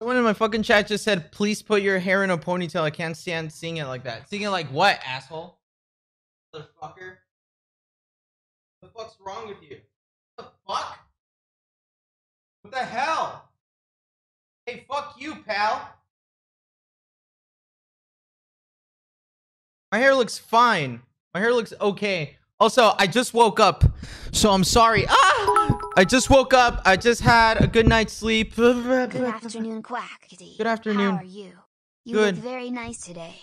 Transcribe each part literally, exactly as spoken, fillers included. Someone in my fucking chat just said, please put your hair in a ponytail. I can't stand seeing it like that. Seeing it like what, asshole? Motherfucker. What the fuck's wrong with you? What the fuck? What the hell? Hey, fuck you, pal. My hair looks fine. My hair looks okay. Also, I just woke up, so I'm sorry. Ah! I just woke up. I just had a good night's sleep. Good afternoon, Quackity. Good afternoon. How are you? You good. Look very nice today.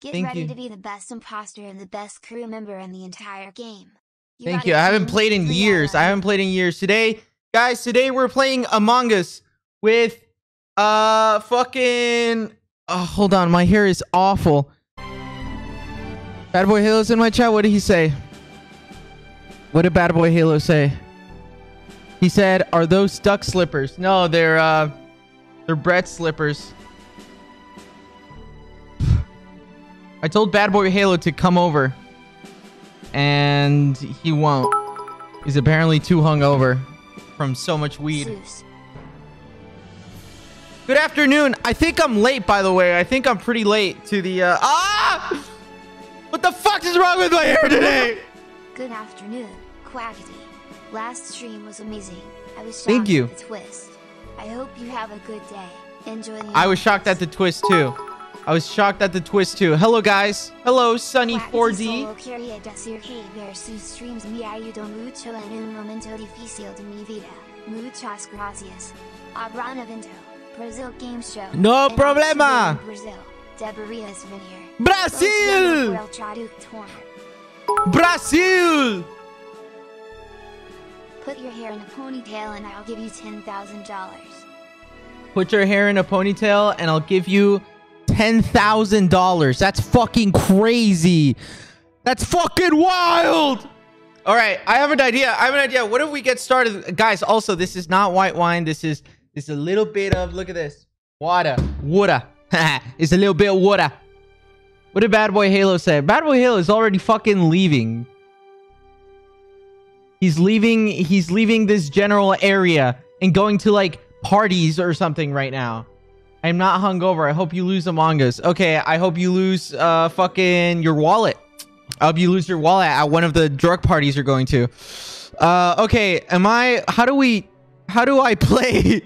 Get Thank ready you. to be the best imposter and the best crew member in the entire game. You Thank you. I haven't played in years. I haven't played in years. Today, guys, today we're playing Among Us with uh fucking oh, hold on. My hair is awful. BadBoyHalo's in my chat. What did he say? What did BadBoyHalo say? He said, "Are those duck slippers?" No, they're uh, they're bread slippers. I told BadBoyHalo to come over, and he won't. He's apparently too hungover from so much weed. Zeus. Good afternoon. I think I'm late, by the way. I think I'm pretty late to the. Uh, ah! What the fuck is wrong with my hair today? Good afternoon, Quackity. Last stream was amazing. I was shocked Thank you. at the twist. I hope you have a good day. Enjoy the I was shocked at the twist too. I was shocked at the twist too. Hello guys. Hello Sunny four D. No problema. Brazil. Brazil! Put your hair in a ponytail and I'll give you ten thousand dollars. Put your hair in a ponytail and I'll give you ten thousand dollars. That's fucking crazy. That's fucking wild. All right, I have an idea. I have an idea. What if we get started? Guys, also, this is not white wine. This is, this is a little bit of, look at this. Water. Water. It's a little bit of water. What did BadBoyHalo say? BadBoyHalo is already fucking leaving. He's leaving. He's leaving this general area and going to like parties or something right now. I'm not hungover. I hope you lose Among Us. Okay, I hope you lose uh fucking your wallet. I hope you lose your wallet at one of the drug parties you're going to. Uh, okay. Am I? How do we? How do I play?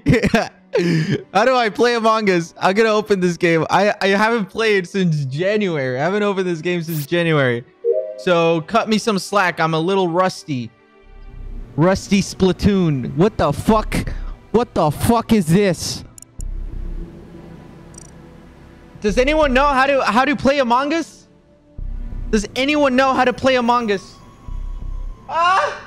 How do I play Among Us? I'm gonna open this game. I, I haven't played since January. I haven't opened this game since January. So cut me some slack. I'm a little rusty. Rusty Splatoon. What the fuck? What the fuck is this? Does anyone know how to how to play Among Us? Does anyone know how to play Among Us? Ah!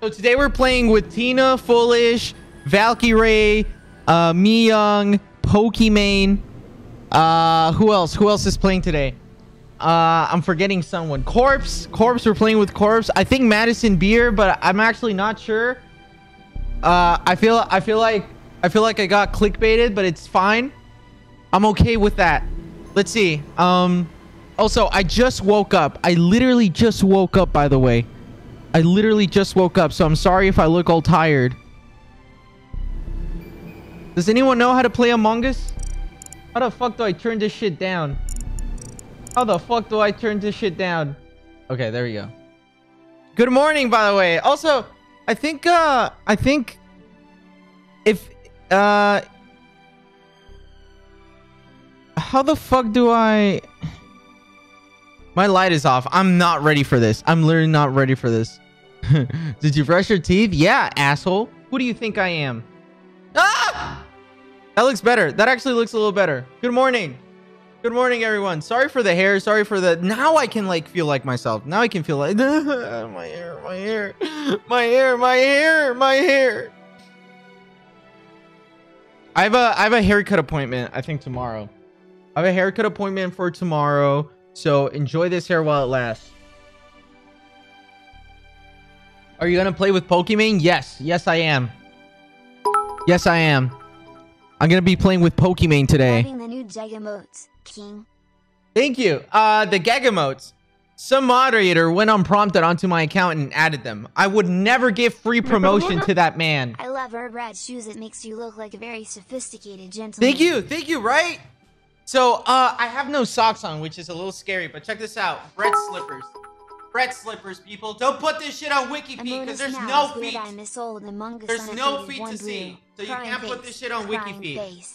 So today we're playing with Tina, Foolish, Valkyrae, Uh, Miyoung, Pokimane. Uh, who else? Who else is playing today? Uh, I'm forgetting someone. Corpse. Corpse. We're playing with Corpse. I think Madison Beer, but I'm actually not sure. Uh, I feel. I feel like. I feel like I got clickbaited, but it's fine. I'm okay with that. Let's see. Um. Also, I just woke up. I literally just woke up. By the way, I literally just woke up. So I'm sorry if I look all tired. Does anyone know how to play Among Us? How the fuck do I turn this shit down? How the fuck do I turn this shit down? Okay, there we go. Good morning, by the way. Also, I think, uh, I think if, uh, how the fuck do I, my light is off. I'm not ready for this. I'm literally not ready for this. Did you brush your teeth? Yeah, asshole. Who do you think I am? Ah! That looks better. That actually looks a little better. Good morning. Good morning, everyone. Sorry for the hair. Sorry for the... Now I can, like, feel like myself. Now I can feel like... my hair, my hair. My hair, my hair, my hair. I have a, I have a haircut appointment, I think, tomorrow. I have a haircut appointment for tomorrow. So enjoy this hair while it lasts. Are you going to play with Pokimane? Yes. Yes, I am. Yes, I am. I'm going to be playing with Pokimane today. The new Gagamotes, King. Thank you. Uh, the Gagamotes. Some moderator went unprompted onto my account and added them. I would never give free promotion to that man. I ever red shoes, it makes you look like a very sophisticated gentleman. Thank you, thank you, right? So, uh, I have no socks on, which is a little scary, but check this out. Bread slippers. Bread slippers, people. Don't put this shit on WikiFeet, because there's no feet. There's no feet to see. So you can't put this shit on WikiFeet.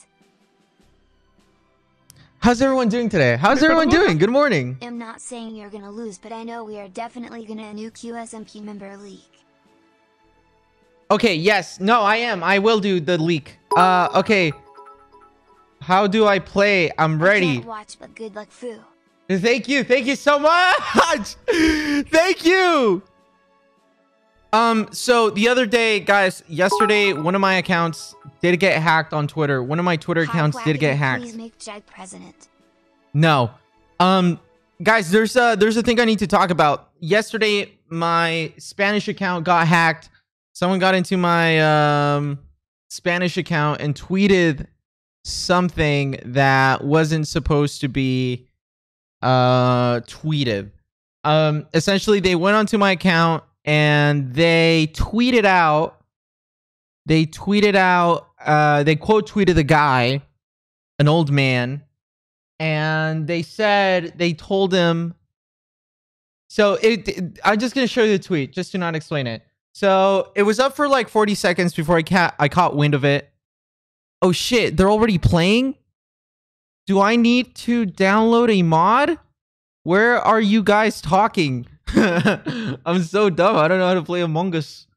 How's everyone doing today? How's everyone doing? Good morning. I'm not saying you're gonna lose, but I know we are definitely gonna new Q S M P member leak. Okay, yes. No, I am. I will do the leak. Uh, okay. How do I play? I'm ready. I can't watch, but good luck, Foo. Thank you. Thank you so much. Thank you. Um, so the other day, guys, yesterday, one of my accounts did get hacked on Twitter. One of my Twitter accounts did get hacked. Please make Jag president. No. Um, guys, there's a, there's a thing I need to talk about. Yesterday, my Spanish account got hacked. Someone got into my um, Spanish account and tweeted something that wasn't supposed to be uh, tweeted. Um, essentially, they went onto my account and they tweeted out, they tweeted out, uh, they quote tweeted the guy, an old man, and they said, they told him, so it, it I'm just going to show you the tweet, just to not explain it. So it was up for like forty seconds before I, ca I caught wind of it. Oh shit, they're already playing? Do I need to download a mod? Where are you guys talking? I'm so dumb. I don't know how to play Among Us.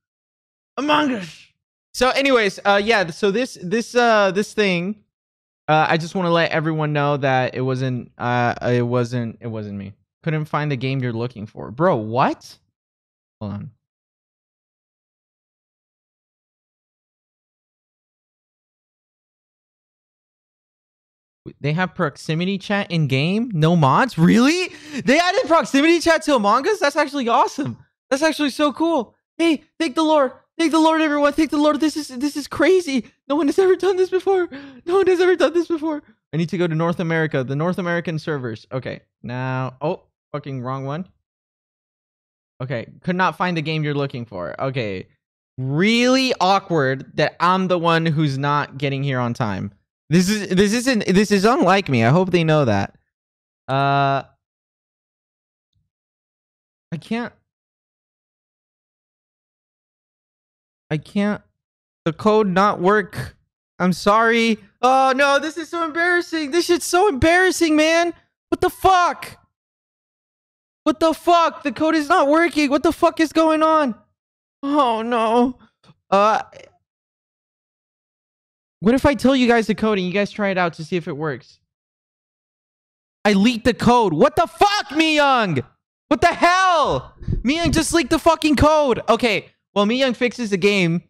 Among Us! So anyways, uh, yeah, so this, this, uh, this thing, uh, I just want to let everyone know that it wasn't, uh, it wasn't, it wasn't me. Couldn't find the game you're looking for. Bro, what? Hold on. They have proximity chat in game? No mods? Really? They added proximity chat to Among Us? That's actually awesome. That's actually so cool. Hey, thank the Lord. Thank the Lord, everyone. Thank the Lord. This is this is crazy. No one has ever done this before. No one has ever done this before. I need to go to North America. The North American servers. Okay. Now. Oh, fucking wrong one. Okay. Could not find the game you're looking for. Okay. Really awkward that I'm the one who's not getting here on time. This is this isn't this is unlike me. I hope they know that. Uh, I can't. I can't. The code not work. I'm sorry. Oh no, this is so embarrassing. This shit's so embarrassing, man. What the fuck? What the fuck? The code is not working. What the fuck is going on? Oh no. Uh. What if I tell you guys the code and you guys try it out to see if it works? I leaked the code. What the fuck, Miyoung? What the hell? Miyoung just leaked the fucking code. Okay, well, Miyoung fixes the game.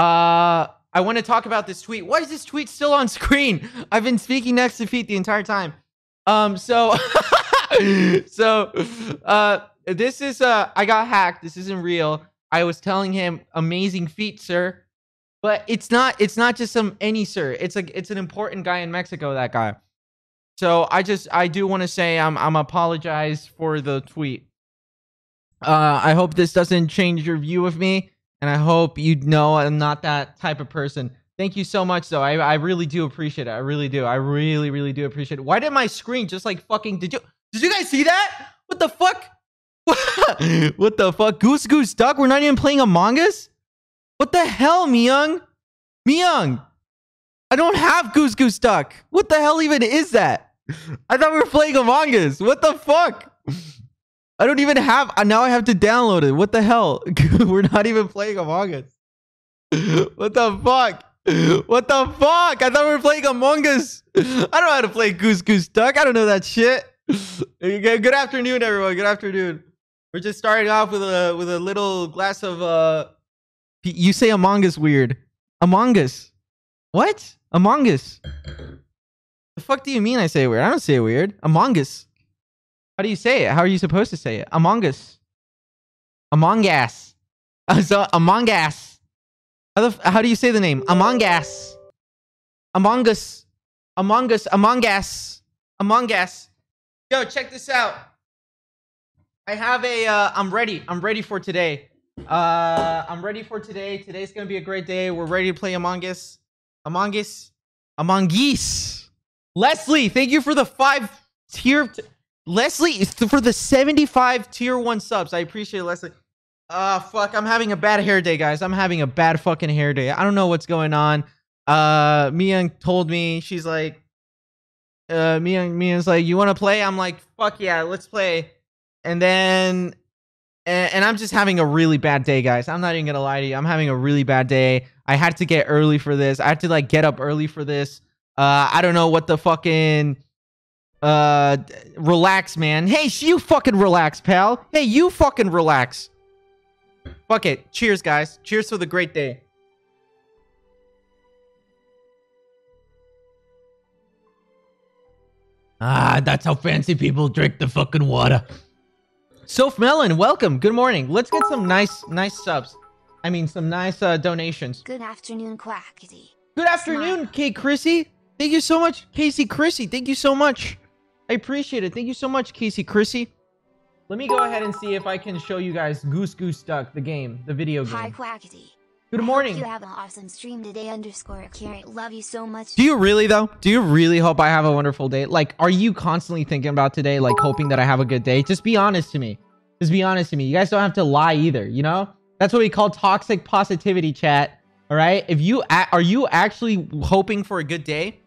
Uh, I want to talk about this tweet. Why is this tweet still on screen? I've been speaking next to Feet the entire time. Um, so, so, uh, this is, uh, I got hacked. This isn't real. I was telling him, amazing feat, sir. But it's not it's not just some any sir. It's like it's an important guy in Mexico, that guy. So I just I do want to say I'm I'm apologize for the tweet. Uh I hope this doesn't change your view of me, and I hope you know I'm not that type of person. Thank you so much though. I I really do appreciate it. I really do. I really really do appreciate it. Why did my screen just like fucking did you Did you guys see that? What the fuck? What the fuck? Goose Goose Duck, we're not even playing Among Us? What the hell, Miyoung? Miyoung! I don't have Goose Goose Duck! What the hell even is that? I thought we were playing Among Us! What the fuck? I don't even have... Now I have to download it. What the hell? We're not even playing Among Us. What the fuck? What the fuck? I thought we were playing Among Us! I don't know how to play Goose Goose Duck. I don't know that shit. Good afternoon, everyone. Good afternoon. We're just starting off with a, with a little glass of... Uh, You say Among Us weird. Among Us. What? Among Us. The fuck do you mean I say weird? I don't say weird. Among Us. How do you say it? How are you supposed to say it? Among Us. Among Us. So, Among Us. How, the, how do you say the name? Among Us. Among Us. Among Us. Among Us. Among Us. Yo, check this out. I have a... Uh, I'm ready. I'm ready for today. Uh, I'm ready for today. Today's gonna be a great day. We're ready to play Among Us. Among Us. Among Us. Leslie, thank you for the five tier. Leslie, for the seventy-five tier one subs. I appreciate it, Leslie. Uh, fuck, I'm having a bad hair day, guys. I'm having a bad fucking hair day. I don't know what's going on. Uh, Miyoung told me, she's like, uh, Miyoung, Miyoung's like, you want to play? I'm like, fuck yeah, let's play. And then, and, and I'm just having a really bad day, guys. I'm not even gonna lie to you. I'm having a really bad day. I had to get early for this. I had to like get up early for this. Uh, I don't know what the fucking, uh, relax, man. Hey, you fucking relax, pal. Hey, you fucking relax. Fuck it. Cheers, guys. Cheers for the great day. Ah, that's how fancy people drink the fucking water. Soph Melon, welcome. Good morning. Let's get some nice, nice subs. I mean, some nice uh, donations. Good afternoon, Quackity. Good afternoon, Smile. K. Chrissy. Thank you so much, Casey Chrissy. Thank you so much. I appreciate it. Thank you so much, Casey Chrissy. Let me go ahead and see if I can show you guys Goose Goose Duck, the game, the video game. Hi, Quackity. Good morning. I hope you have an awesome stream today, underscore Akira. Love you so much. Do you really, though? Do you really hope I have a wonderful day? Like, are you constantly thinking about today, like, hoping that I have a good day? Just be honest to me. Just be honest to me. You guys don't have to lie either, you know? That's what we call toxic positivity, chat. All right? If you are you actually hoping for a good day?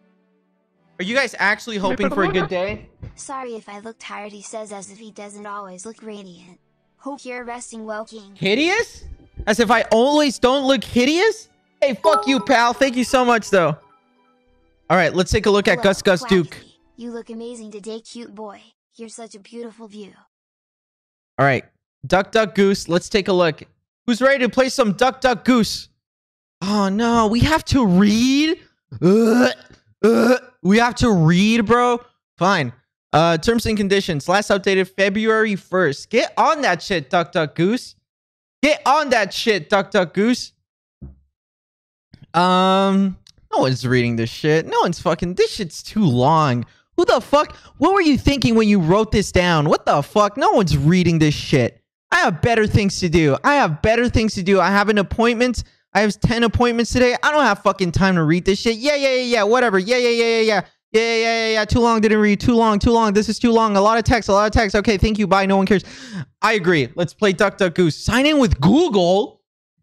Are you guys actually hoping for a good day? Sorry if I look tired, he says, as if he doesn't always look radiant. Hope you're resting well, King. Hideous? As if I always don't look hideous? Hey, fuck you, pal. Thank you so much, though. All right, let's take a look Hello, at Gus Gus Quackity. Duke. You look amazing today, cute boy. You're such a beautiful view. All right, Duck Duck Goose. Let's take a look. Who's ready to play some Duck Duck Goose? Oh, no. We have to read? Ugh. Ugh. We have to read, bro. Fine. Uh, terms and conditions. Last updated February first. Get on that shit, Duck Duck Goose. Get on that shit, Duck Duck Goose. Um, no one's reading this shit. No one's fucking. This shit's too long. Who the fuck? What were you thinking when you wrote this down? What the fuck? No one's reading this shit. I have better things to do. I have better things to do. I have an appointment. I have ten appointments today. I don't have fucking time to read this shit. Yeah, yeah, yeah, yeah. Whatever. Yeah, yeah, yeah, yeah, yeah. Yeah, yeah, yeah, yeah, yeah. Too long. Didn't read. Too long. Too long. This is too long. A lot of text. A lot of text. Okay, thank you. Bye. No one cares. I agree. Let's play Duck Duck Goose. Sign in with Google?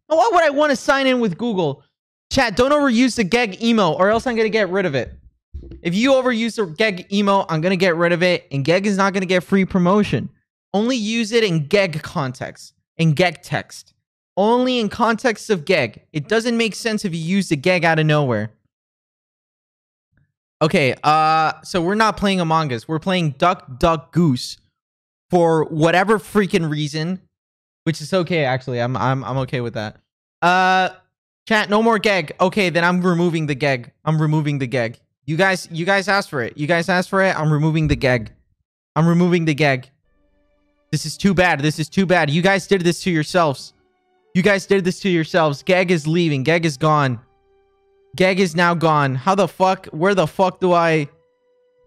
Why would I want to sign in with Google? Chat, don't overuse the gag emo or else I'm going to get rid of it. If you overuse the gag emo, I'm going to get rid of it. And gag is not going to get free promotion. Only use it in gag context. In gag text. Only in context of gag. It doesn't make sense if you use the gag out of nowhere. Okay, uh, so we're not playing Among Us. We're playing Duck Duck Goose for whatever freaking reason, which is okay, actually. I'm I'm I'm okay with that. Uh, chat, no more gag. Okay, then I'm removing the gag. I'm removing the gag. You guys, you guys asked for it. You guys asked for it. I'm removing the gag. I'm removing the gag. This is too bad. This is too bad. You guys did this to yourselves. You guys did this to yourselves. Gag is leaving. Gag is gone. Gag is now gone. How the fuck? Where the fuck do I?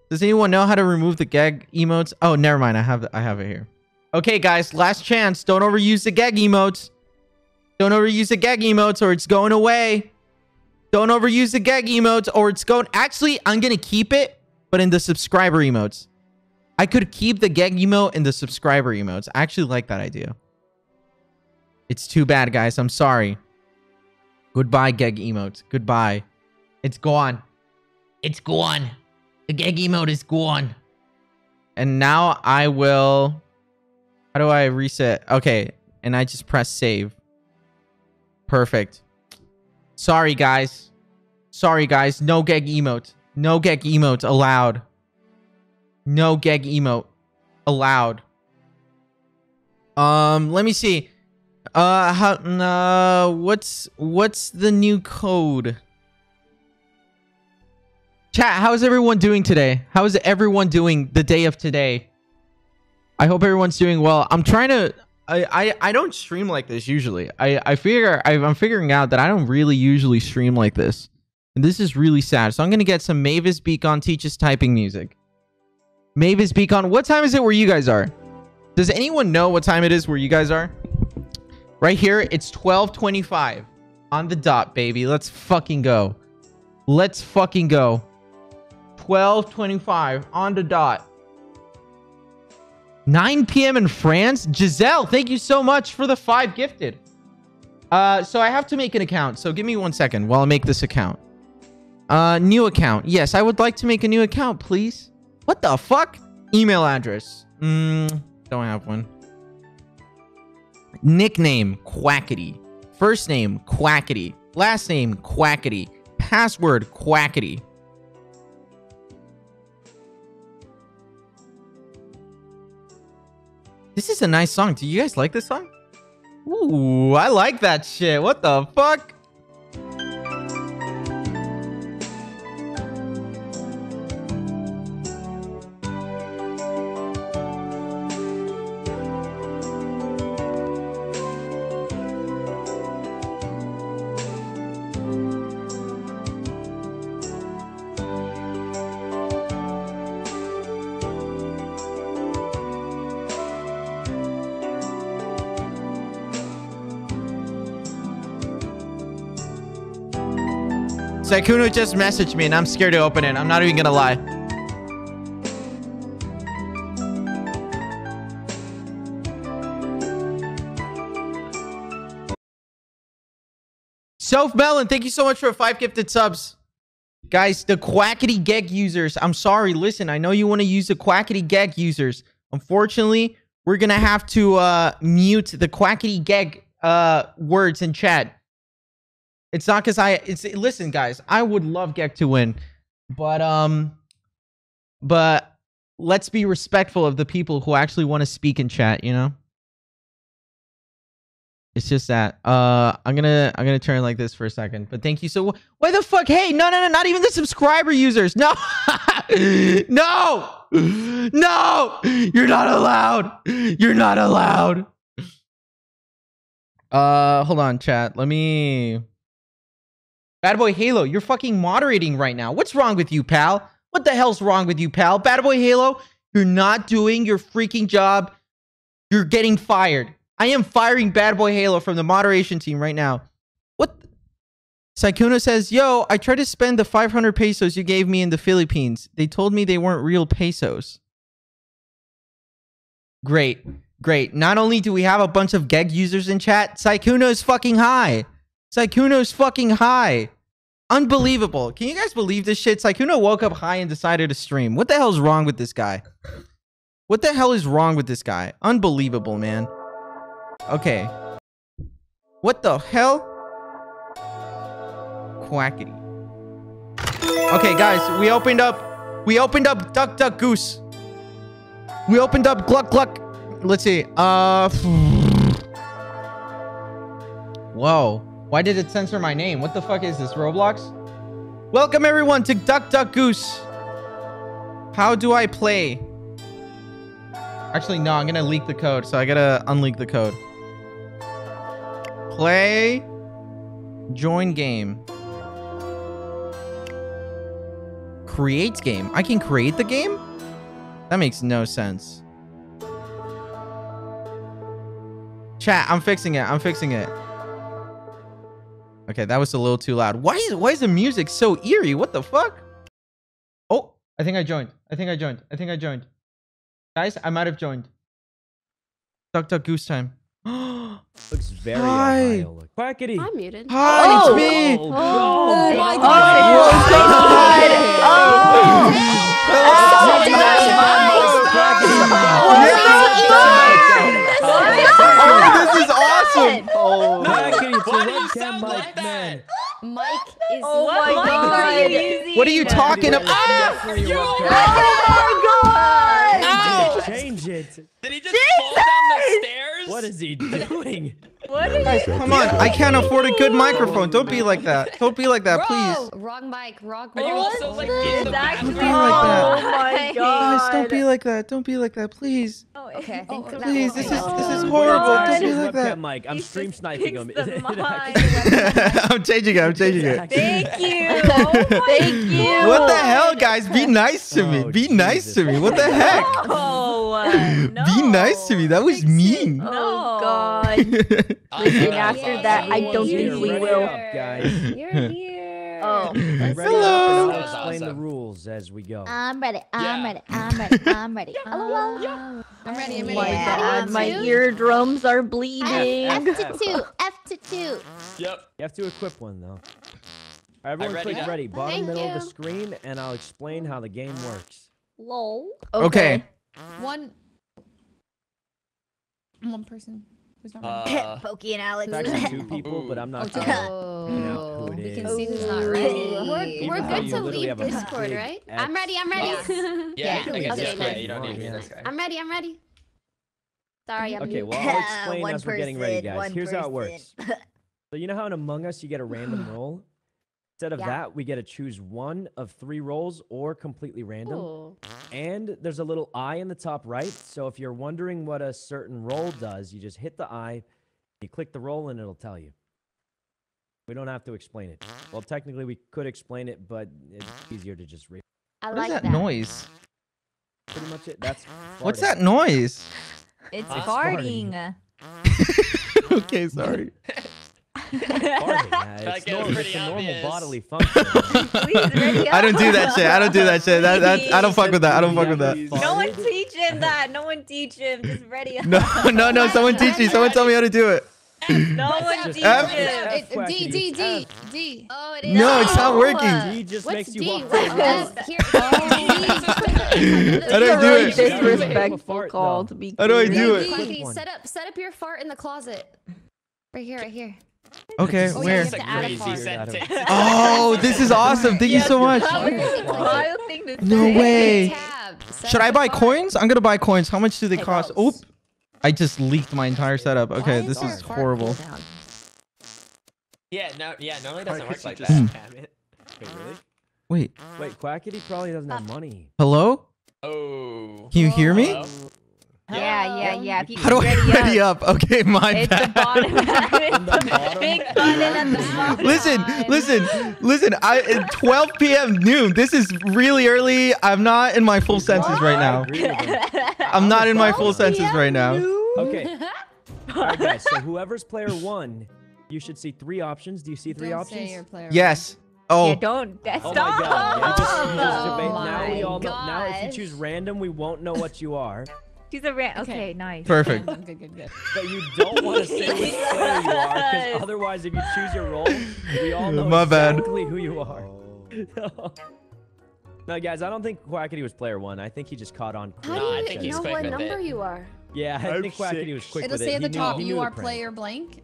Does anyone know how to remove the gag emotes? Oh, never mind. I have I have it here. Okay, guys, last chance. Don't overuse the gag emotes. Don't overuse the gag emotes, or it's going away. Don't overuse the gag emotes, or it's going. Actually, I'm gonna keep it, but in the subscriber emotes. I could keep the gag emote in the subscriber emotes. I actually like that idea. It's too bad, guys. I'm sorry. Goodbye, gag emote. Goodbye. It's gone. It's gone. The gag emote is gone. And now I will... How do I reset? Okay. And I just press save. Perfect. Sorry, guys. Sorry, guys. No gag emote. No gag emote allowed. No gag emote allowed. Um, let me see. Uh, how, uh, what's, what's the new code? Chat, how's everyone doing today? How is everyone doing the day of today? I hope everyone's doing well. I'm trying to, I, I, I don't stream like this usually. I, I figure, I, I'm figuring out that I don't really usually stream like this. And this is really sad. So I'm going to get some Mavis Beacon teaches typing music. Mavis Beacon, what time is it where you guys are? Does anyone know what time it is where you guys are? Right here, it's twelve twenty-five on the dot, baby. Let's fucking go. Let's fucking go. twelve twenty-five on the dot. nine p m in France. Giselle, thank you so much for the five gifted. Uh, so I have to make an account. So give me one second while I make this account. Uh, new account. Yes, I would like to make a new account, please. What the fuck? Email address. Mm, don't have one. Nickname, Quackity. First name, Quackity. Last name, Quackity. Password, Quackity. This is a nice song. Do you guys like this song? Ooh, I like that shit. What the fuck? Sykkuno just messaged me and I'm scared to open it. I'm not even gonna lie. Soph Mellon, thank you so much for the five gifted subs. Guys, the Quackity Geg users, I'm sorry. Listen, I know you want to use the Quackity Geg users. Unfortunately, we're gonna have to uh, mute the Quackity Geg uh, words in chat. It's not because I, it's, listen guys, I would love Gek to win, but, um, but let's be respectful of the people who actually want to speak in chat, you know? It's just that, uh, I'm gonna, I'm gonna turn like this for a second, but thank you so, why the fuck, hey, no, no, no, not even the subscriber users, no, no, no, you're not allowed, you're not allowed. Uh, hold on chat, let me... BadBoyHalo, you're fucking moderating right now. What's wrong with you, pal? What the hell's wrong with you, pal? BadBoyHalo, you're not doing your freaking job. You're getting fired. I am firing BadBoyHalo from the moderation team right now. What? Sykkuno says, yo, I tried to spend the five hundred pesos you gave me in the Philippines. They told me they weren't real pesos. Great, great. Not only do we have a bunch of Geg users in chat, Sykkuno's fucking high. Sykkuno's fucking high. Unbelievable. Can you guys believe this shit? Sykkuno woke up high and decided to stream. What the hell is wrong with this guy? What the hell is wrong with this guy? Unbelievable, man. Okay. What the hell? Quackity. Okay, guys, we opened up... We opened up Duck Duck Goose. We opened up Gluck Gluck. Let's see. Uh... Whoa. Why did it censor my name? What the fuck is this, Roblox? Welcome everyone to Duck Duck Goose. How do I play? Actually, no, I'm gonna leak the code, so I gotta unleak the code. Play, join game. Create game. I can create the game? That makes no sense. Chat, I'm fixing it, I'm fixing it. Okay, that was a little too loud. Why is why is the music so eerie? What the fuck? Oh, I think I joined. I think I joined. I think I joined. Guys, I might have joined. Duck Duck Goose time. Looks very hi. Quackity. I'm muted. Hi, oh, it's me. Oh, oh, oh my God. This is awesome. Oh, why do you sound like that? Mike is... Oh my God! What are you talking about? Oh my God! Change it. Did he just fall down the stairs? What is he doing? What are you guys, come on! I can't afford a good microphone. Don't be like that. Don't be like that, please. Wrong mic. Wrong mic. Are you also like in the bathroom? Don't be like that. Oh my God! Guys, don't be like that. Don't be like that, please. Okay. Please, this is this is horrible. Don't be like that, Mike. I'm stream sniping him. I'm changing it. I'm changing it. Thank you. Thank you. What the hell, guys? Be nice to me. Be nice to me. What the heck? Oh. no. Be nice to me. That was mean. No. Oh, God. And after that, I don't think we will. You're here. Oh. Hello. I'll explain the rules as we go. I'm ready. I'm ready. I'm ready. I'm ready. I'm ready. I'm ready. My eardrums are bleeding. F to two. F to two. Yep. You have to equip one, though. Everyone ready click now. Ready, bottom Thank middle you. Of the screen, and I'll explain how the game works. Lol. Okay. okay. One. One person. Who's not uh, Pokey and Alex. Actually two people, but I'm not sure oh. you know who it is. We can see who's not ready. We're, we're good to leave Discord, right? X. I'm ready. I'm ready. Yeah. yeah. yeah. Okay. Nice. You don't need me this guy. I'm ready. I'm ready. Sorry, I'm. Okay. Well, I'll explain as we're getting ready, guys. Here's how it works. So you know how in Among Us you get a random roll. Instead of yeah. that, we get to choose one of three rolls or completely random. Ooh. And there's a little eye in the top right. So if you're wondering what a certain roll does, you just hit the eye, you click the roll, and it'll tell you. We don't have to explain it. Well, technically, we could explain it, but it's easier to just read. I like that. What is that noise? Pretty much it. That's What's that noise? It's uh, farting. farting. Okay, sorry. Farting, it's normal, it's a normal bodily function. Please, I don't do that shit. I don't do that shit. That, that, I don't fuck with that. I don't fuck with that. No one teach him that. No one teach him. Just ready up. No, no, no. Someone teach me. Someone tell me how to do it. No one teach him. D, D, D, D. Oh, it is. No, it's not working. D just makes you walk. How do I do it? Disrespectful call to be. How do I do it? Set up, set up your fart in the closet. Right here, right here. Okay, oh, where? Yeah, oh, this is awesome. Thank yeah, you so much. No way. Should I buy coins? I'm going to buy coins. How much do they cost? Oop. I just leaked my entire setup. Okay, is this is horrible. Yeah, no, yeah, normally doesn't work like that. Damn it. Wait, really? Wait. Wait, Quackity probably doesn't have money. Hello? Oh. Can you hear me? Hello? Yeah, yeah, yeah. If How do ready I ready up? up? Okay, my it's bad. The bottom. It's the bottom. Big button at the bottom. Listen, listen, listen. I at twelve p m noon. This is really early. I'm not in my full senses what? right now. I'm not in my full senses right now. Okay. All right, guys. So whoever's player one, you should see three options. Do you see three don't options? Say you're player yes. One. Oh. Yeah, don't. That's oh stop. My God. Yeah, just, just debate. Oh now my we all know. Now if you choose random, we won't know what you are. She's a rat. Okay, okay, nice. Perfect. Good, good, good. But you don't want to say which player you are, because otherwise, if you choose your role, we all know My exactly bad. who you are. No. no, guys, I don't think Quackity was player one. I think he just caught on. How do you I think know what number it. you are? Yeah, I I'm think sick. Quackity was quick It'll with it. It'll say at the top, you are player blank.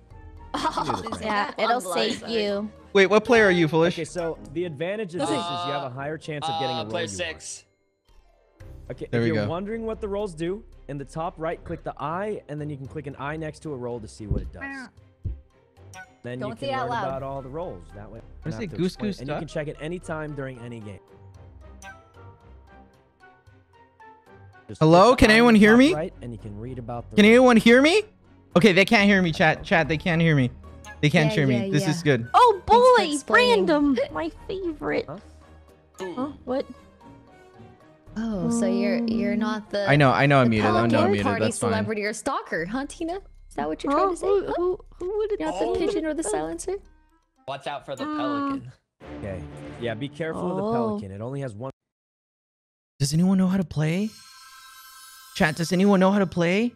Oh, yeah, it'll say you. Wait, what player are you, Foolish? Okay, so the advantage of uh, this is you have a higher chance uh, of getting a role. Player six. Are. Okay, there if we you're go. wondering what the roles do, in the top right, click the eye, and then you can click an eye next to a roll to see what it does. Then Don't you can learn about all the rolls. That way, I say Goose Goose Duck? And you can check it any time during any game. Just Hello? Can anyone hear me? Right, and you can read about the can roll. anyone hear me? Okay, they can't hear me, chat. Chat, they can't hear me. They can't yeah, hear yeah, me. Yeah. This is good. Oh, boy! Random! My favorite. Huh? Huh? What? Oh, so you're you're not the I know I know I'm muted. I know I'm muted. Party That's celebrity fine. or stalker, huh, Tina? Is that what you're trying oh, to say? Who, who, who would it not oh, the pigeon or the silencer? Watch out for the uh, pelican. Okay. Yeah, be careful oh. of the pelican. It only has one. Does anyone know how to play? Chat, does anyone know how to play?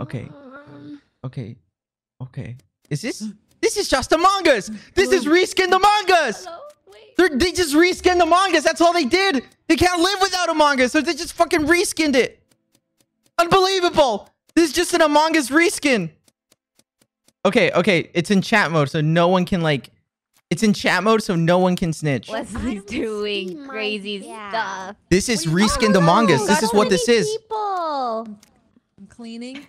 Okay. Okay. Okay. Is this this is just Among Us? This is reskinned Among Us! Hello? They're, they just reskinned Among Us. That's all they did. They can't live without Among Us, so they just fucking reskinned it. Unbelievable. This is just an Among Us reskin. Okay, okay. It's in chat mode, so no one can, like... It's in chat mode, so no one can snitch. Leslie's doing crazy yeah. stuff. This is reskinned Among Us. This is what this is. People. I'm cleaning.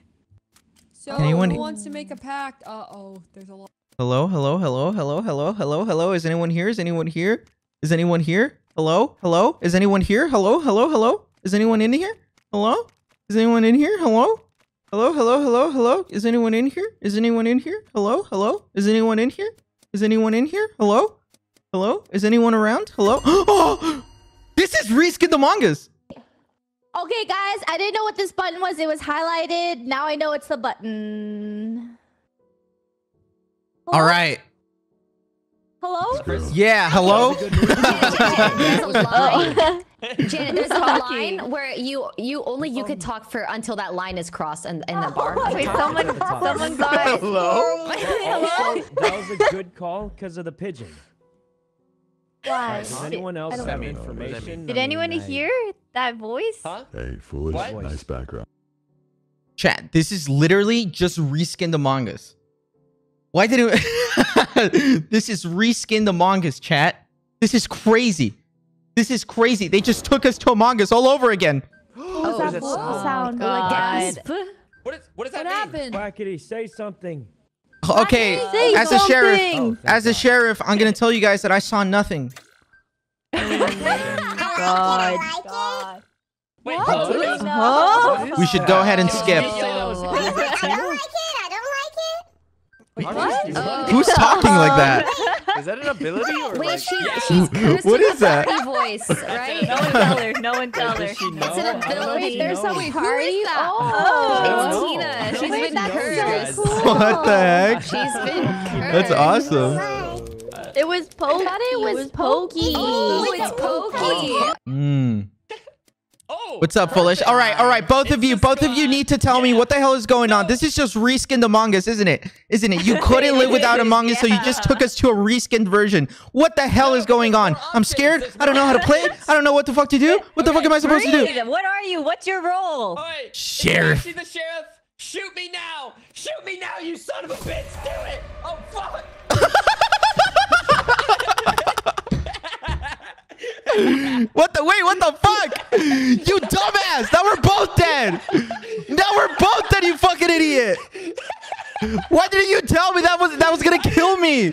So, anyone... who wants to make a pact? Uh-oh, there's a lot. Hello, hello, hello, hello, hello, hello, hello. Is anyone here? Is anyone here? Is anyone here? Hello, hello. Is anyone here? Hello, hello, hello. Is anyone in here? Hello? Is anyone in here? Hello? Hello, hello, hello, hello. Is anyone in here? Is anyone in here? Hello, hello. Is anyone in here? Is anyone in here? Hello? Hello? Is anyone around? Hello? Oh! This is just reskinned Among Us. Okay, guys, I didn't know what this button was. It was highlighted. Now I know it's the button. Hello? All right. Hello? Yeah, hello? Janet, there's a line where you you only you could talk for until that line is crossed in, in the bar. Wait, someone, someone got hello? Hello? That was a good call because of the pigeon. Why? Does anyone else have information? Did anyone hear that voice? Huh? Hey, Foolish, what? Nice background. Chat, this is literally just reskinned Among Us. Why did it... This is reskinned Among Us, chat. This is crazy. This is crazy. They just took us to Among Us all over again. Oh, oh, is that sound? Oh, gasp. What is, what does that what mean? Happened? Quackity, say something. Okay, say as something. a sheriff, oh, as a sheriff, I'm going to tell you guys that I saw nothing. God. God. Wait, what? What? No. No. We should go ahead and skip. What? Uh, Who's talking like that? Is that an ability or wait, like... she, she's what is that? Voice, right? No one tell her. No one tell her. It's an ability. There's some party. Oh, it's Tina. She's been cursed. What the heck? She's been cursed. That's awesome. It was Pokey. I thought it was Pokey. Oh, it's Pokey. Mmm. What's up, Foolish? All right, all right. Both of you, both of you need to tell me what the hell is going on. This is just reskinned Among Us, isn't it? Isn't it? You couldn't live without Among Us, so you just took us to a reskinned version. What the hell is going on? I'm scared. I don't know how to play it. I don't know what the fuck to do. What the fuck am I supposed to do? What are you? What's your role? Sheriff. See the sheriff? Shoot me now. Shoot me now, you son of a bitch. Do it. Oh, fuck. What the wait? What the fuck? You dumbass! Now we're both dead. Now we're both dead. You fucking idiot! Why didn't you tell me that was that was gonna kill me?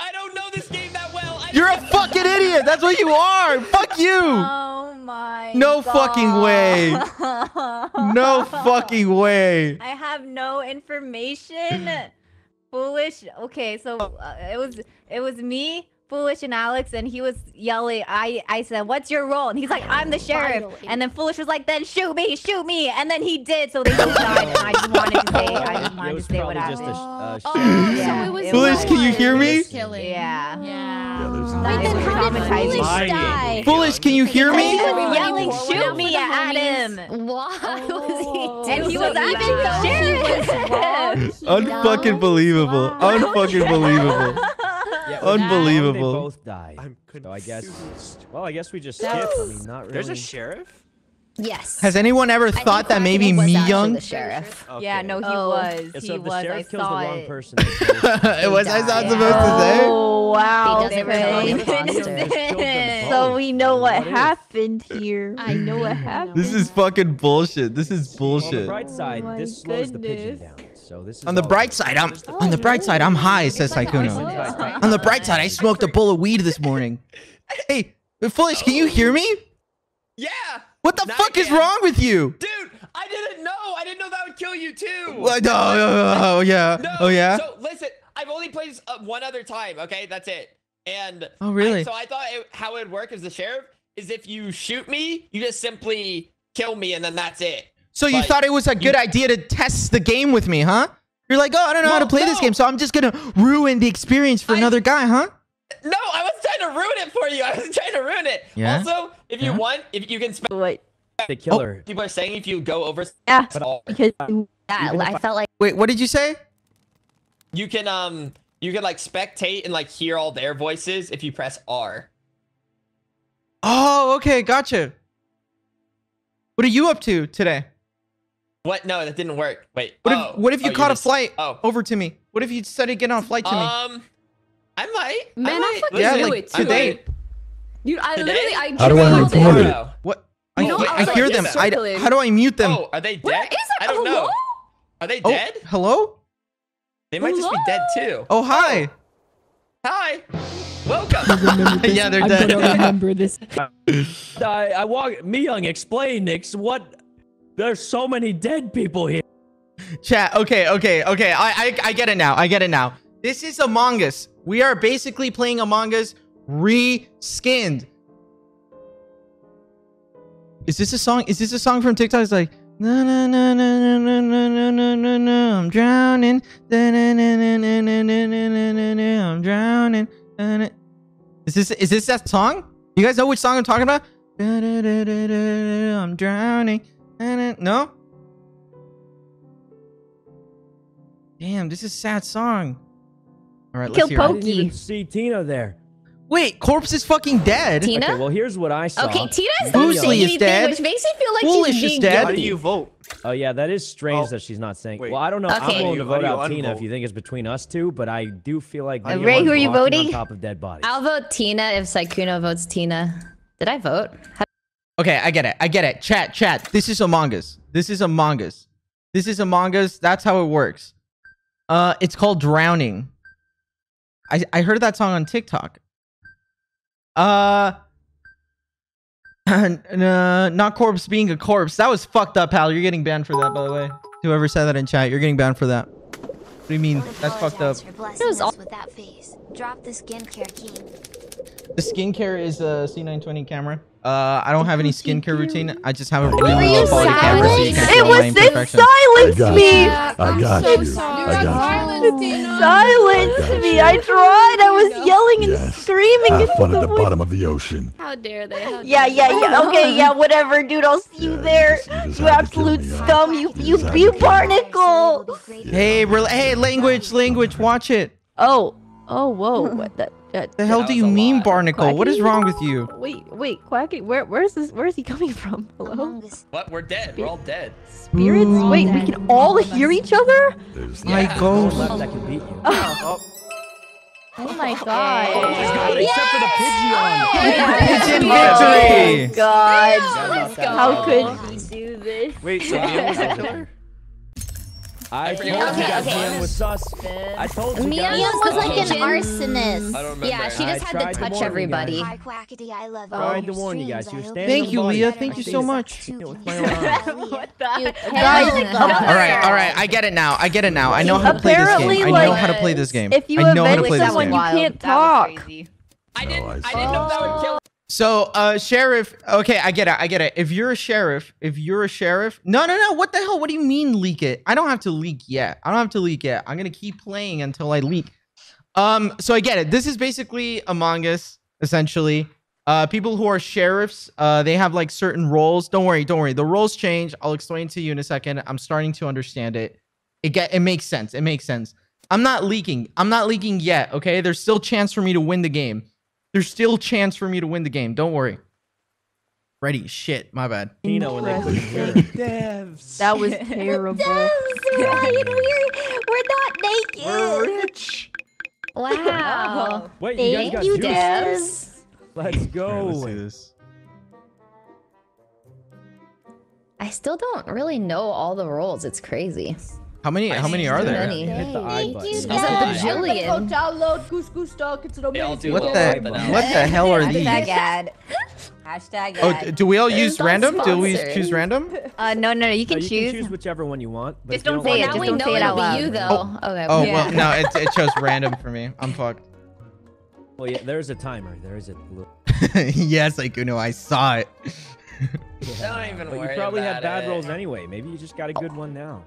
I don't know this game that well. I You're a fucking idiot. That's what you are. Fuck you. Oh my. No God. fucking way. No fucking way. I have no information. Foolish. Okay, so uh, it was it was me. Foolish and Alex, and he was yelling. I I said, "What's your role?" And he's like, "I'm the sheriff." Finally. And then Foolish was like, "Then shoot me, shoot me!" And then he did. So they both died. And I just wanted to say, I just wanted to say what happened. Uh, oh, yeah. So it was Foolish, can you hear me? Yeah. Yeah. Wait, then how did Foolish die? Foolish, can you hear me? He was yelling, "Shoot me!" at him. Why was he? And he was even sheriff. Unfucking believable. Unfucking believable. Yeah, unbelievable. They both died. I'm so I guess. Well, I guess we just skipped. I mean, not really. There's a sheriff? Yes. Has anyone ever thought that maybe Miyoung? The sheriff. Okay. Yeah, no, he oh. was. He so if was. The sheriff I kills saw the wrong it. Person. it was. Died. I thought yeah. supposed to say. Oh wow! They they so we know what, what happened here. I know what happened. This is fucking bullshit. This is bullshit. On the bright side, oh this slows goodness. the pigeon down. So this is on the bright side, I'm oh, on the bright side, I'm high, says Sykkuno. On the bright side, I smoked a bowl of weed this morning. Hey, Foolish, can you hear me? Yeah. What the fuck is wrong with you? Dude, I didn't know. I didn't know that would kill you too. What? No, oh yeah. No. Oh yeah. So listen, I've only played this one other time, okay? That's it. And oh really? I, so I thought it, how it would work as the sheriff is if you shoot me, you just simply kill me and then that's it. So you like, thought it was a good idea to test the game with me, huh? You're like, oh, I don't know no, how to play no. this game, so I'm just going to ruin the experience for I, another guy, huh? No, I was trying to ruin it for you. I was trying to ruin it. Yeah. Also, if yeah. you want, if you can spend... Wait. The killer. Oh. People are saying if you go over... Yeah, because that, I felt like... Wait, what did you say? You can, um, you can, like, spectate and, like, hear all their voices if you press R. Oh, okay, gotcha. What are you up to today? What? No, that didn't work. Wait. What oh. if, what if you oh, caught you missed... a flight oh. over to me? What if you decided to get on a flight to me? Um, I might. Man, I, might. I fucking yeah, do like it today. Today. Dude, I today? literally, I How do I report it? it? What? I, no, wait, I, I like, hear them. I, how do I mute them? Oh, are they dead? Where is it? I don't hello? know. Are they dead? Oh, hello? They might hello? just be dead too. Oh, hi. Oh. Hi. Welcome. Yeah, they're dead. I don't remember this. I, I walk. Miyoung, explain, Nix. What? There's so many dead people here. Chat, okay, okay, okay. I, I I get it now. I get it now. This is Among Us. We are basically playing Among Us reskinned. Is this a song? Is this a song from TikTok? It's like no no no no no no no no no no I'm drowning. No no no no no no no no no I'm drowning. Is this is this that song? You guys know which song I'm talking about? I'm drowning. No? Damn, this is a sad song. All right, let's hear it. I didn't even see Tina there. Wait, Corpse is fucking dead. Tina? Okay, well, here's what I saw. Okay, Tina's not saying anything, dead. Which makes me feel like Foolish she's being dead. How do you vote? Oh, yeah, that is strange oh. that she's not saying. Wait. Well, I don't know. Okay. I'm going to vote out Tina if you think it's between us two, but I do feel like... Uh, Ray, who are you voting? On top of dead bodies. I'll vote Tina if Sykkuno votes Tina. Did I vote? How okay, I get it. I get it. Chat, chat. This is Among Us. This is Among Us. This is Among Us. That's how it works. Uh, it's called Drowning. I, I heard that song on TikTok. Uh, uh, not Corpse being a corpse. That was fucked up, pal. You're getting banned for that, by the way. Whoever said that in chat, you're getting banned for that. What do you mean? That's fucked up. It was all with that face. Drop the skincare key. The skincare is a C nine twenty camera. Uh, I don't have any skincare routine. I just have a really low quality camera. So you can it was it silenced me. Yeah, I got so you. Sorry. I got you. It silenced me. I tried. I was yelling and yes. screaming. Have fun at the bottom of the ocean. How dare they? How dare yeah, yeah, yeah. Okay, yeah, whatever, dude. I'll see yeah, you there. You, just, you, just you absolute me, scum. You, you, you, you barnacle. Yeah. Hey, hey, language, language. Watch it. Oh, oh, whoa. What the? That, the hell do you mean, lot. Barnacle? Quackity? What is wrong with you? Wait, wait, Quackity, where, where's this? Where is he coming from? Hello? What? We're dead. We're all dead. Spirits? All wait, dead. We can all hear each other? There's yeah. my ghost. Oh. Oh my god. Oh my god, yes! Except for the pigeon. Oh, pigeon victory! Oh god. Let's go. How could he do this? Wait, so was the killer? I told okay, you guys okay. Miyoung was sus. I told you Miyoung was like an arsonist. I don't remember. Yeah, she just I had to touch to everybody. I tried to warn you guys. You were standing thank you, Leah. Thank you so much. What the? Guys, all right, all right. I get it now. I get it now. I know how to play this game. I know how to play this game. If you avenge someone, you can't talk. I didn't. I didn't know that would kill. So, uh, sheriff. Okay, I get it. I get it. If you're a sheriff, if you're a sheriff, no, no, no. What the hell? What do you mean leak it? I don't have to leak yet. I don't have to leak yet. I'm gonna keep playing until I leak. Um, so I get it. This is basically Among Us, essentially. Uh, people who are sheriffs, uh, they have like certain roles. Don't worry, don't worry. The roles change. I'll explain to you in a second. I'm starting to understand it. It get. It makes sense. It makes sense. I'm not leaking. I'm not leaking yet. Okay. There's still chance for me to win the game. There's still a chance for me to win the game. Don't worry. Ready? Shit. My bad. You know when they devs. That was terrible. Devs, Ryan, we're, we're not naked. We're rich. Wow. Wait, thank you, you devs. Let's go. Right, let's do this. I still don't really know all the roles. It's crazy. How many? How many are there? Many. Hit the I button. There's a bajillion. Download Goose Goose Duck. It's an amazing. What the? What the hell are these? Hashtag ad. Hashtag ad. Oh, do we all use random? Do we choose random? Uh, no, no, no. You can choose. You can choose whichever one you want. Just don't say it. Just don't say it out loud. You though. Okay. Oh well, no, it it chose random for me. I'm fucked. Well, yeah, there's a timer. There is a. Yes, like you know, I saw it. Don't even worry. You probably had bad rolls anyway. Maybe you just got a good one now.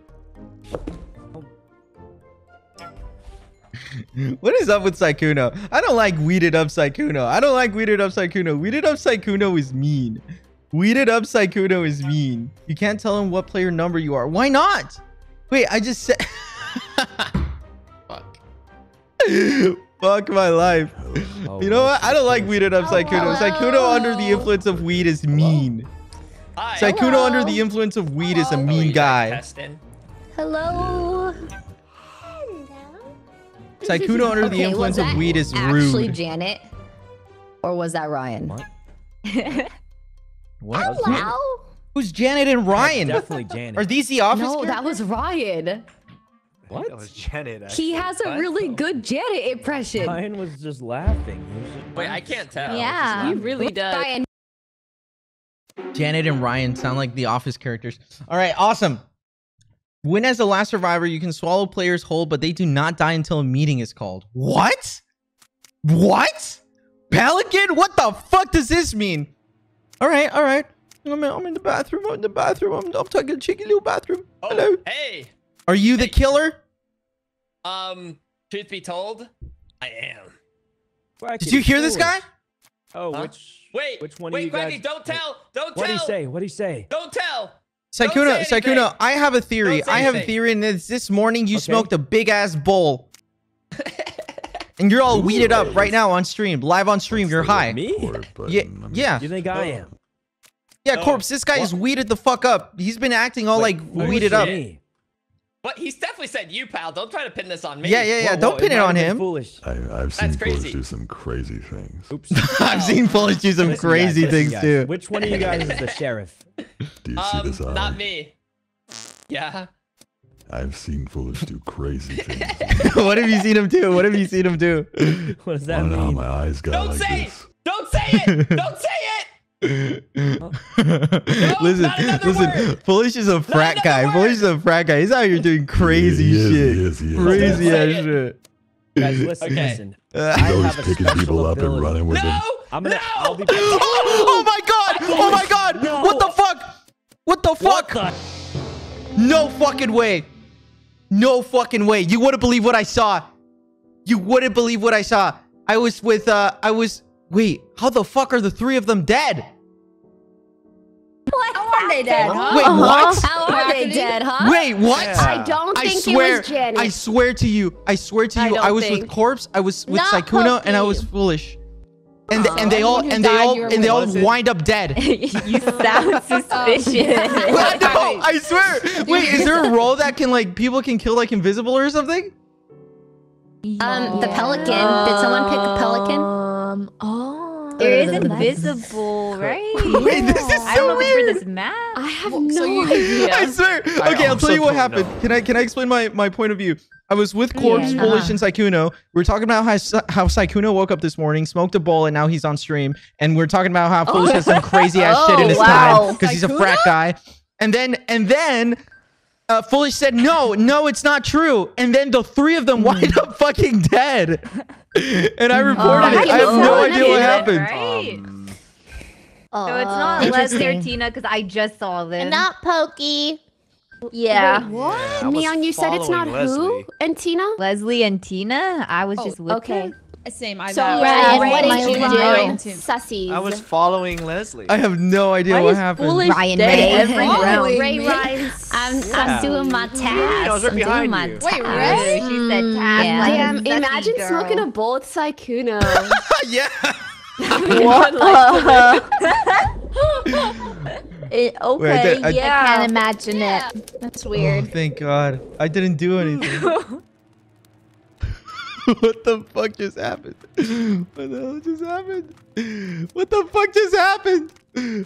What is up with Sykkuno? I don't like weeded up Sykkuno. I don't like weeded up Sykkuno. Weeded up Sykkuno is mean. Weeded up Sykkuno is mean. You can't tell him what player number you are. Why not? Wait, I just said. Fuck. Fuck my life. You know what? I don't like weeded up Sykkuno. Sykkuno under the influence of weed is mean. Sykkuno under the influence of weed is a mean guy. Hello. Sykkuno under okay, the influence of weed is actually rude. Actually, Janet, or was that Ryan? What? What? Hello? Who's Janet and Ryan? That's definitely Janet. Are these the office? No, characters? That was Ryan. What? That was Janet. Actually. He has a really good Janet impression. Ryan was just laughing. Was just laughing. Wait, I can't tell. Yeah, he really does. Ryan. Janet and Ryan sound like the office characters. All right, awesome. When as the last survivor, you can swallow players whole, but they do not die until a meeting is called. What? What? Pelican? What the fuck does this mean? All right, all right. I'm in, I'm in the bathroom. I'm in the bathroom. I'm, I'm talking a cheeky little bathroom. Oh, hello. Hey. Are you hey. the killer? Um, truth be told, I am. Quackity, did you hear foolish. this guy? Oh, huh? which wait, which one? Wait, you Quackity, guys... don't tell, don't what tell. What do you say? What do you say? Don't tell. Sykkuno, Sykkuno, I have a theory. I have anything. a theory, and it's this morning you okay. smoked a big ass bowl, and you're all weeded up right now on stream, live on stream. What's you're high. Me? Yeah, yeah. You think I am? Yeah, oh, Corpse. This guy what? is weeded the fuck up. He's been acting all Wait, like weeded up. Me? But he's definitely said you, pal. Don't try to pin this on me. Yeah, yeah, yeah. Whoa, whoa, don't pin it, it on him. Foolish. I, I've seen That's Foolish crazy. do some crazy things. Oops. I've oh. seen Foolish do some listen crazy guys, things guys. too. Which one of you guys is the sheriff? Do you um, see this eye? Not me. Yeah. I've seen Foolish do crazy things. What have you seen him do? What have you seen him do? What does that I don't mean? Know how my eyes got don't like say this. it. Don't say it. Don't say it. no, listen, listen. Word. Foolish is a frat guy. Word. Foolish is a frat guy. He's out here doing crazy yeah, he is, shit. He is, he is. Crazy ass shit. Guys, listen, okay. listen. Uh, I always picking people ability. up and running with no, them. I'm gonna, no! I'll be oh, oh my god! Oh my god! No. What the fuck? What the fuck? What the? No fucking way! No fucking way! You wouldn't believe what I saw. You wouldn't believe what I saw. I was with. Uh, I was. Wait, how the fuck are the three of them dead? What? How are they dead? Huh? Wait, what? How are they dead, huh? Wait, what? Yeah. I don't think I swear, it was Jenny. I swear to you. I swear to you. I, I was think. with Corpse. I was with Not Sykkuno, and you. I was Foolish. And oh, the, and they all and they all and they all wind up dead. You sound suspicious. Well, no, I swear. Wait, is there a role that can like people can kill like invisible or something? Um, the pelican. Did someone pick a pelican? Um, oh, there is invisible, right? Wait, this is so I don't weird. Know this map. I have well, no so idea. I swear. Okay, I I'll tell you what happened. Know. Can I can I explain my my point of view? I was with Corpse, yeah, Foolish, uh-huh. and Sykkuno. We were talking about how how Sykkuno woke up this morning, smoked a bowl, and now he's on stream. And we we're talking about how Foolish oh. has some crazy ass oh, shit in his wow. time because he's a frat guy. And then and then. Uh, Foolish said, no, no, it's not true. And then the three of them wind up fucking dead. And I reported oh, it. I have no idea what happened. Right? Um, uh, so it's not Leslie or Tina because I just saw them. And not Pokey. Yeah. Wait, what? Yeah, Miyoung, you said it's not Leslie. who? And Tina? Leslie and Tina? I was oh, just with okay. them. Same. I so Ryan, what did you do? Sussies. I was following Leslie. I have no idea Why what happened. Ryan Ray, Ray, Ray Ryan's. I'm, yeah. I'm doing my task. Yeah, I'm doing my task. Wait, Ray? She said task. Yeah. Damn! Imagine girl. smoking a bowl with Sykkuno. Yeah. What? It, okay, Wait, I did, I, yeah. I can't imagine yeah. it. That's weird. Oh, thank God, I didn't do anything. What the fuck just happened? What the hell just happened? What the fuck just happened?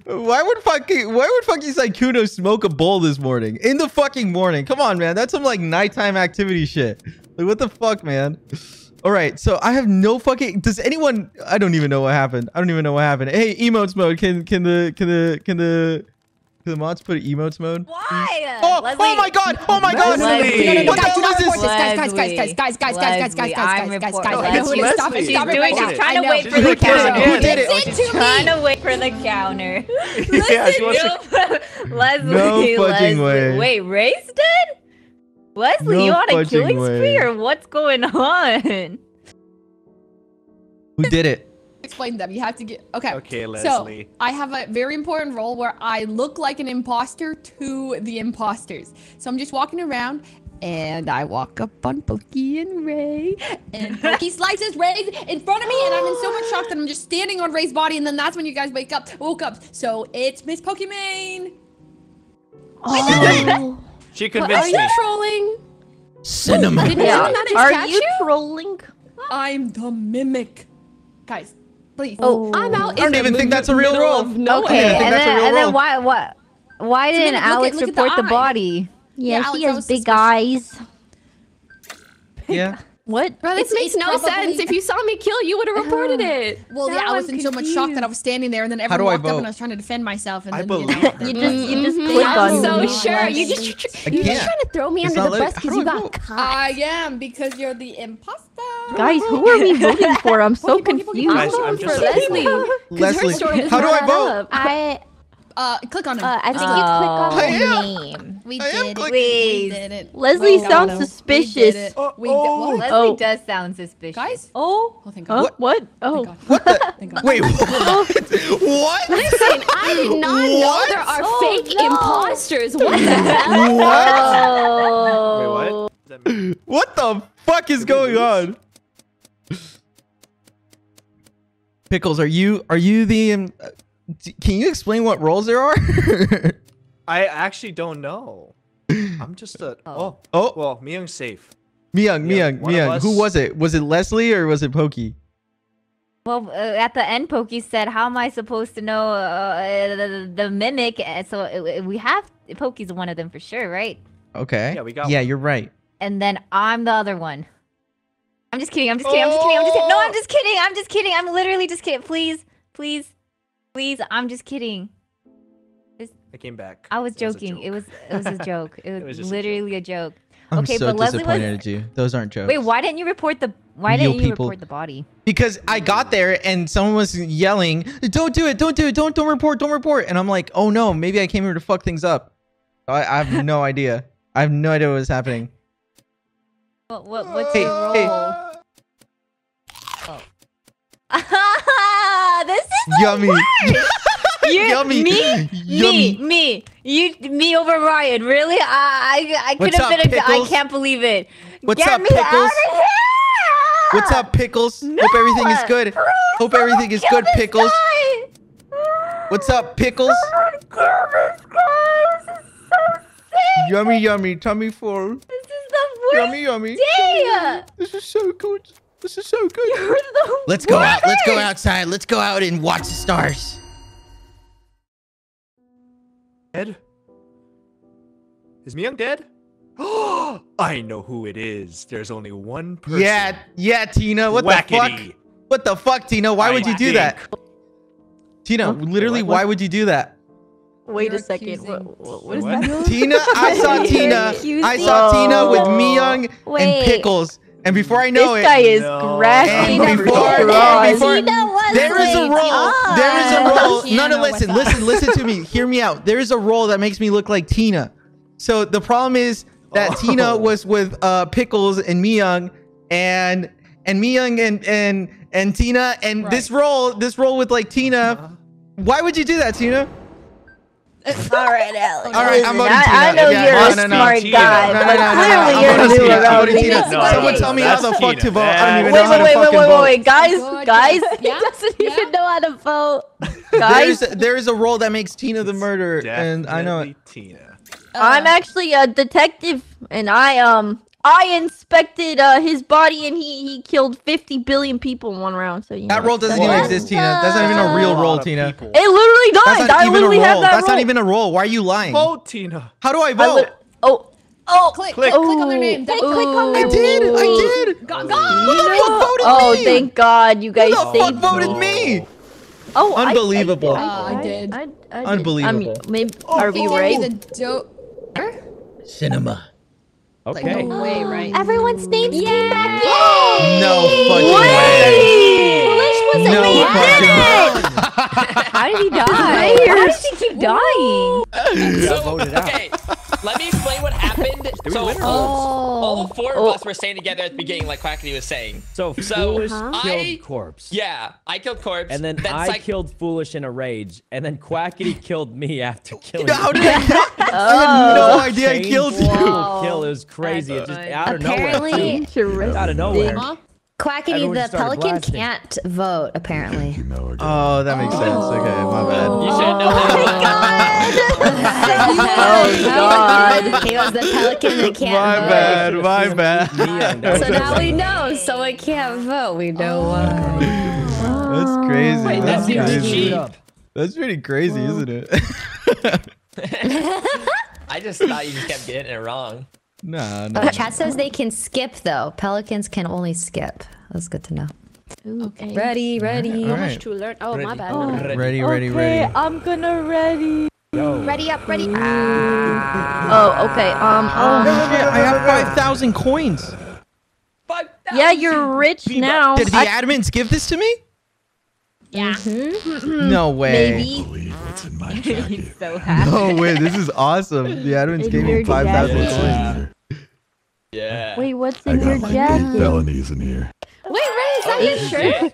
Why would fucking why would fucking Sykkuno smoke a bowl this morning? In the fucking morning. Come on, man. That's some like nighttime activity shit. Like what the fuck, man? Alright, so I have no fucking does anyone I don't even know what happened. I don't even know what happened. Hey, emotes mode. Can can the can the can the Can the mods put emotes mode? Why? Oh, oh my god! Oh my god! No, no, no, no. What guys, the hell is this? Guys, guys, guys, guys, guys, guys, guys, guys, guys, guys, guys, guys, guys, guys, stop it, stop it right now. She's trying to wait for the counter. Who did it? She's trying to wait for the counter. Listen, Leslie, Leslie. Wait, Ray's dead? Leslie, you on a killing spree or what's going on? Who did it? Explain them. You have to get okay. Okay, Leslie. So I have a very important role where I look like an imposter to the imposters. So I'm just walking around, and I walk up on Pokey and Ray, and Pokey slices Ray in front of me, and I'm in so much shock that I'm just standing on Ray's body, and then that's when you guys wake up, woke up. So it's Miss Pokimane. Oh, she convinced are me. Are you trolling? Cinema. Wait, yeah. Are you trolling? I'm the mimic, guys. Please. Oh, I'm out. I don't even think that's a real role. No, okay, and then, and then why, what, why didn't Alex report the body? Yeah, she has big eyes. Yeah. What? Bro, this makes no sense. If you saw me kill, you would have reported it. Well, yeah, I was in so much shock that I was standing there, and then everyone walked up, and I was trying to defend myself. And then, you just, you just click on me. I'm so sure. You just, you're just trying to throw me under the bus because you got caught. I am because you're the imposter. Guys, who are we voting for? I'm so confused. I'm voting for Leslie. Leslie, how do I vote? I Uh, click on him. Uh, I think oh. you click on the name. We did, it. we did it. Leslie Wait, sounds suspicious. Oh, we did, well, Leslie oh. does sound suspicious. Guys? Oh, oh thank God. What? What? Oh. Thank God. What the? Thank God. Wait, what? What? Listen, I did not what? know there are oh, fake no. imposters. What the hell? What? Oh. Wait, what? What the fuck is going on? Pickles, are you, are you the... Um, can you explain what roles there are? I actually don't know. I'm just a... Oh. Oh. Well, Miyoung's safe. Miyoung, Miyoung, Miyoung. Who was it? Was it Leslie or was it Pokey? Well, uh, at the end, Pokey said, how am I supposed to know uh, the, the mimic? And so uh, we have... Pokey's one of them for sure, right? Okay. Yeah, we got Yeah, one. You're right. And then I'm the other one. I'm just kidding. I'm just kidding. I'm just kidding. I'm just kidding. No, I'm just kidding. I'm just kidding. I'm literally just kidding. Please. Please. Please. I'm just kidding. It's, I came back. I was joking. It was it was a joke. It was, it was, it was literally a joke. A joke. I'm okay, so but disappointed Leslie was, at you. Those aren't jokes. Wait, why didn't you report the why Real didn't you people. report the body? Because I got there and someone was yelling, "Don't do it. Don't do it. Don't don't report. Don't report." And I'm like, "Oh no, maybe I came here to fuck things up." I, I have no idea. I have no idea what was happening. What, what, what's hey, your role? Hey. Oh. This is yummy. You're, yummy. Me, yummy. Me, me, you, me over Ryan. Really? I, I, I could have been. A, I can't believe it. What's Get up, me Pickles? Out of here! What's up, Pickles? No! Hope everything is good. Please, Hope everything is good, Pickles. Guy. What's up, Pickles? Don't kill this guy. This is so sick. Yummy, yummy, tummy full. Yummy, yummy. Day. This is so good. This is so good. You're the Let's go worst. out. Let's go outside. Let's go out and watch the stars. Dead? Is Miyoung dead? Oh, I know who it is. There's only one person. Yeah, yeah, Tina. What Quackity. the fuck? What the fuck, Tina? Why I would you do think. that? Tina, what? literally, what? why would you do that? Wait You're a second. What, what, what is what? that? Tina, I saw Tina. Accusing. I saw Tina with Miyoung Wait. and Pickles. And before I know this it, this guy is no. grasping at straws. There is a role. There is a role. No, no, listen, listen, listen to me. Hear me out. There is a role that makes me look like Tina. So the problem is that oh. Tina was with uh, Pickles and Miyoung, and and Miyoung and and and Tina, and right. this role, this role with like Tina. Uh-huh. Why would you do that, Tina? All right, Alex. All right, I'm voting Tina. I, I know yeah, you're no, a no, smart no, guy, no, but no, no, clearly no, no, you're new around me. Someone tell me how the fuck to vote. I don't even wait, know wait, how wait, to wait, fucking vote. Wait, wait, wait, wait, guys, guys, he yeah? doesn't yeah? even know how to vote. Guys, there is, there is a role that makes Tina the murderer, and I know it. Tina. I'm actually a detective, and I um I inspected uh, his body, and he he killed fifty billion people in one round. So you that know, role doesn't even exist, Tina. That's not even a real role, Tina. People. It literally does. I literally have that. That's role. not even a role. Why are you lying? Vote, Tina. How do I vote? I oh, oh, click, click, click on their name. Click, click on their name. I did. I did. God, God. Who the fuck voted oh, me? Oh, thank God, you guys. Who the fuck voted no. me? Oh, unbelievable. I did. I, I, did. I, I, I did. Unbelievable. I mean, maybe oh, are we right? The dope. Cinema. Okay. Like, no way, right? Everyone's names Yay! came back in. No fucking way. Foolish was no a fucking How did he die? How did he keep dying? So, okay, let me explain what happened. So oh. all four of oh. us were staying together at the beginning, like Quackity was saying. So, so Foolish huh? killed Corpse. Yeah, I killed Corpse. And then, then I Psych killed Foolish in a rage. And then Quackity killed me after killing How did I kill oh. I had no idea I killed you. Wow. Kill. It was crazy. It just out of apparently, nowhere. Out of nowhere. Quackity the pelican blasting. can't vote, apparently. Oh, that makes oh. sense. Okay, my bad. You should know that. Oh, God. He was the pelican that can't my vote. Bad, my bad, my bad. So now we know someone can't vote. We know oh. why. That's crazy. Wait, that's, that's crazy. Cheap. That's pretty crazy, oh. isn't it? I just thought you just kept getting it wrong. Nah, no. Uh, chat says they can skip though. Pelicans can only skip. That's good to know. Ooh, okay. Ready, ready. How right. much to learn? Oh, ready. my bad. Oh. Ready, ready, ready. Okay, ready. I'm gonna ready. Yo. Ready up, ready. Ah. Oh, okay. Um. Oh shit! I have five thousand coins. Five thousand. Yeah, you're rich now. Did the I... admins give this to me? Yeah. Mm-hmm. No way. Maybe. I can't believe what's in my jacket. So happy. No way. This is awesome. The Adam's gave me five thousand dollars. Yeah. Wait, what's in I your got jacket? Big felonies in here. Wait, Ray, is that your shirt?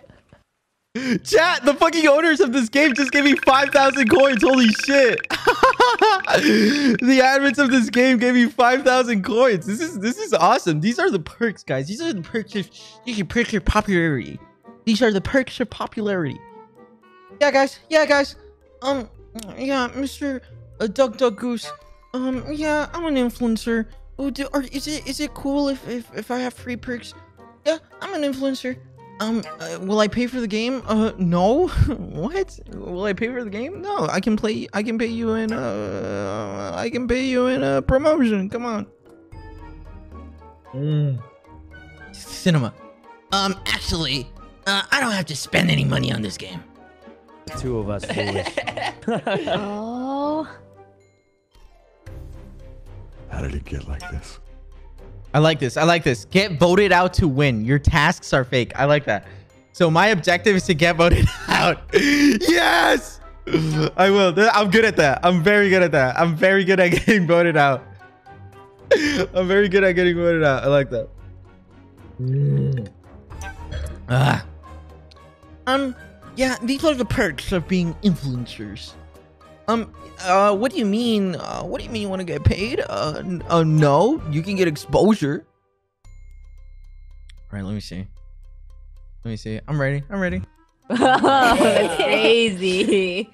Chat, the fucking owners of this game just gave me five thousand coins. Holy shit. The admins of this game gave me five thousand coins. This is this is awesome. These are the perks, guys. These are the perks. Of, you can perk your popularity. These are the perks of popularity. Yeah, guys. Yeah, guys. Um, yeah, Mister Uh, Duck Duck Goose. Um, yeah, I'm an influencer. Oh, do, or is it is it cool if, if if I have free perks? Yeah, I'm an influencer. Um, uh, will I pay for the game? Uh, no. What? Will I pay for the game? No. I can play. I can pay you in. Uh, I can pay you in a promotion. Come on. Mm. Cinema. Um, actually, uh, I don't have to spend any money on this game. The two of us. Oh. How did it get like this? I like this. I like this. Get voted out to win. Your tasks are fake. I like that. So my objective is to get voted out. Yes! I will. I'm good at that. I'm very good at that. I'm very good at getting voted out. I'm very good at getting voted out. I like that. Mm. Ah. Um, yeah, these are the perks of being influencers. Um, uh, what do you mean? Uh, what do you mean you want to get paid? Uh, uh, no, you can get exposure. All right, let me see. Let me see. I'm ready. I'm ready. Oh, that's crazy.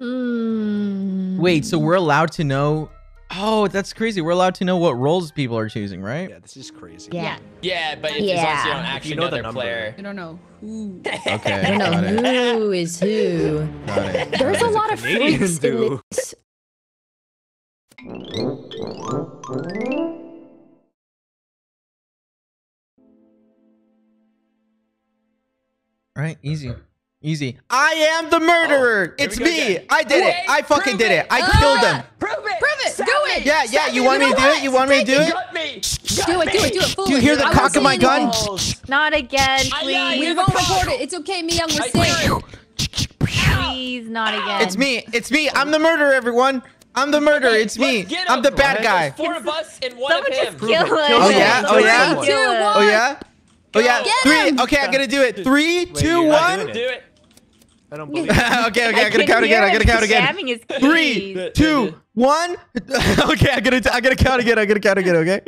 Mm. Wait, so we're allowed to know? Oh, that's crazy. We're allowed to know what roles people are choosing, right? Yeah, this is crazy. Yeah. Yeah, but it's yeah. obviously on actually you know another player. You don't know who. Okay. I don't know it. Who is who. Got it. There's a lot of freaks in this. All right, easy. Easy. I am the murderer. Oh, it's me. Again. I did Wait, it. I fucking did it. it. I uh, killed him. Prove it. Prove it. Stop do it. Yeah, yeah. You, you want me to do it? You want me to do it? Me. Do it. Do it. Do it. Do you hear the I cock of my gun? Not again, please. We've overreported. It's okay, Miyoung. We're safe. Please, not again. It's me. It's me. I'm the murderer, everyone. I'm the murderer. It's me. I'm the bad guy. Four of us and one of him. Oh yeah. Oh yeah. Oh yeah. Oh yeah. Three. Okay, I'm gonna do it. Three, two, one. Do it. I don't believe it. Okay, okay, I, I gotta count again. I gotta count again. Three, two, one. Okay, I gotta, I gotta count again. I gotta count again. Okay.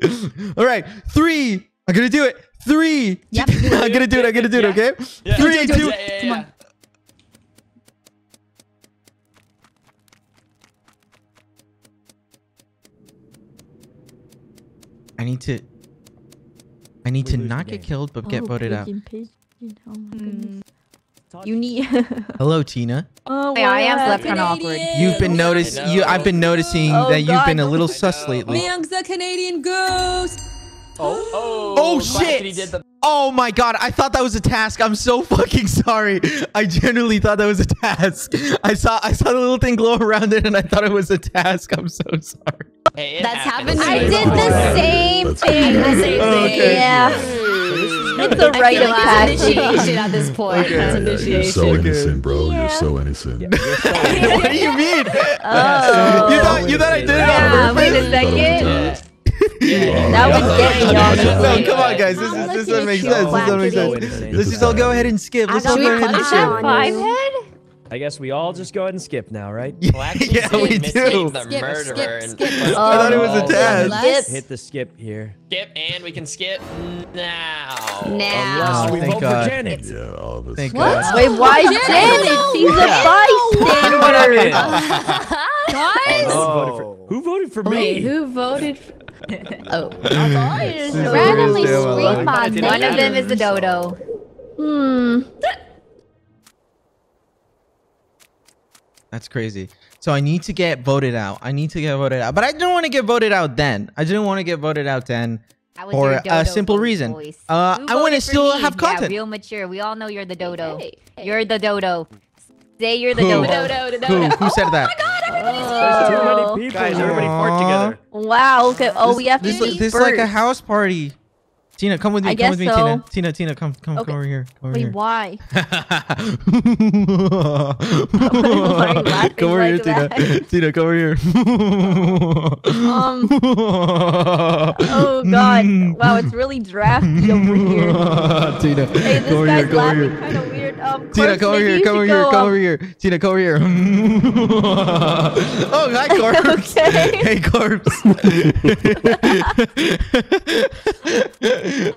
All right. Three. I'm gonna do it. Three. Yep. I'm gonna do it. I'm gonna do it. Okay. Yeah. Three, do it, do it, two. Yeah, yeah, yeah. Come on. I need to. I need We're to not get killed, but oh, get voted out. Pigeon. Oh my goodness. You need Hello, Tina. Oh, well, I am left kind of awkward. You've been noticed. You, I've been noticing oh, that God. You've been a little sus lately. Miyoung's the Canadian goose. Oh, oh, oh shit! Did the oh my God! I thought that was a task. I'm so fucking sorry. I genuinely thought that was a task. I saw, I saw the little thing glow around it, and I thought it was a task. I'm so sorry. Hey, That's happened. happened. I did the same thing. The same thing. Oh, okay. Yeah. It's a right of initiation at this point. Okay. That's initiation. You're so innocent, bro. Yeah. You're so innocent. What do you mean? Oh. You thought, you thought I did it yeah, on purpose? Wait a second. Yeah. That was getting y'all. No, come on, guys. This is this doesn't make sense. This doesn't make sense. Let's just all go ahead and skip. Let's all go ahead and skip. I guess we all just go ahead and skip now, right? Well, yeah, we do. The skip, murderer skip, skip, skip. Oh, I thought it was a task. Hit the skip here. Skip, and we can skip now. Now. Oh, we thank vote God. For Janet. Yeah, all this thank God. God. Wait, why Janet? Janet? She's a bystander. Guys? Oh. Who voted for me? Wait, who voted for... oh. Randomly so randomly scream on them. One of them is the dodo. Hmm. That's crazy. So I need to get voted out. I need to get voted out. But I didn't want to get voted out then. I didn't want to get voted out then for a simple reason. Uh, I want to still me? have content. Yeah, real mature. We all know you're the dodo. Hey, hey. You're the dodo. Say you're the dodo. dodo, dodo. Who? Who said that? Oh my God, everybody's oh. There's too many people. Guys, everybody fought together. Wow. Okay. Oh, this, we have this, to be This is like a house party. Tina, come with me. I come with me, so. Tina. Tina, Tina, come, come, okay. come over here. Come over Wait, here. why? Come over here, like Tina. That? Tina, come over here. um. Oh God! Wow, it's really drafty over here. Tina, hey, this guy's here, laughing kind of weird. Um, Tina, come over here. Come over here. Come over here. Tina, come over here. Oh, hi, Corpse. Okay. Hey, Corpse.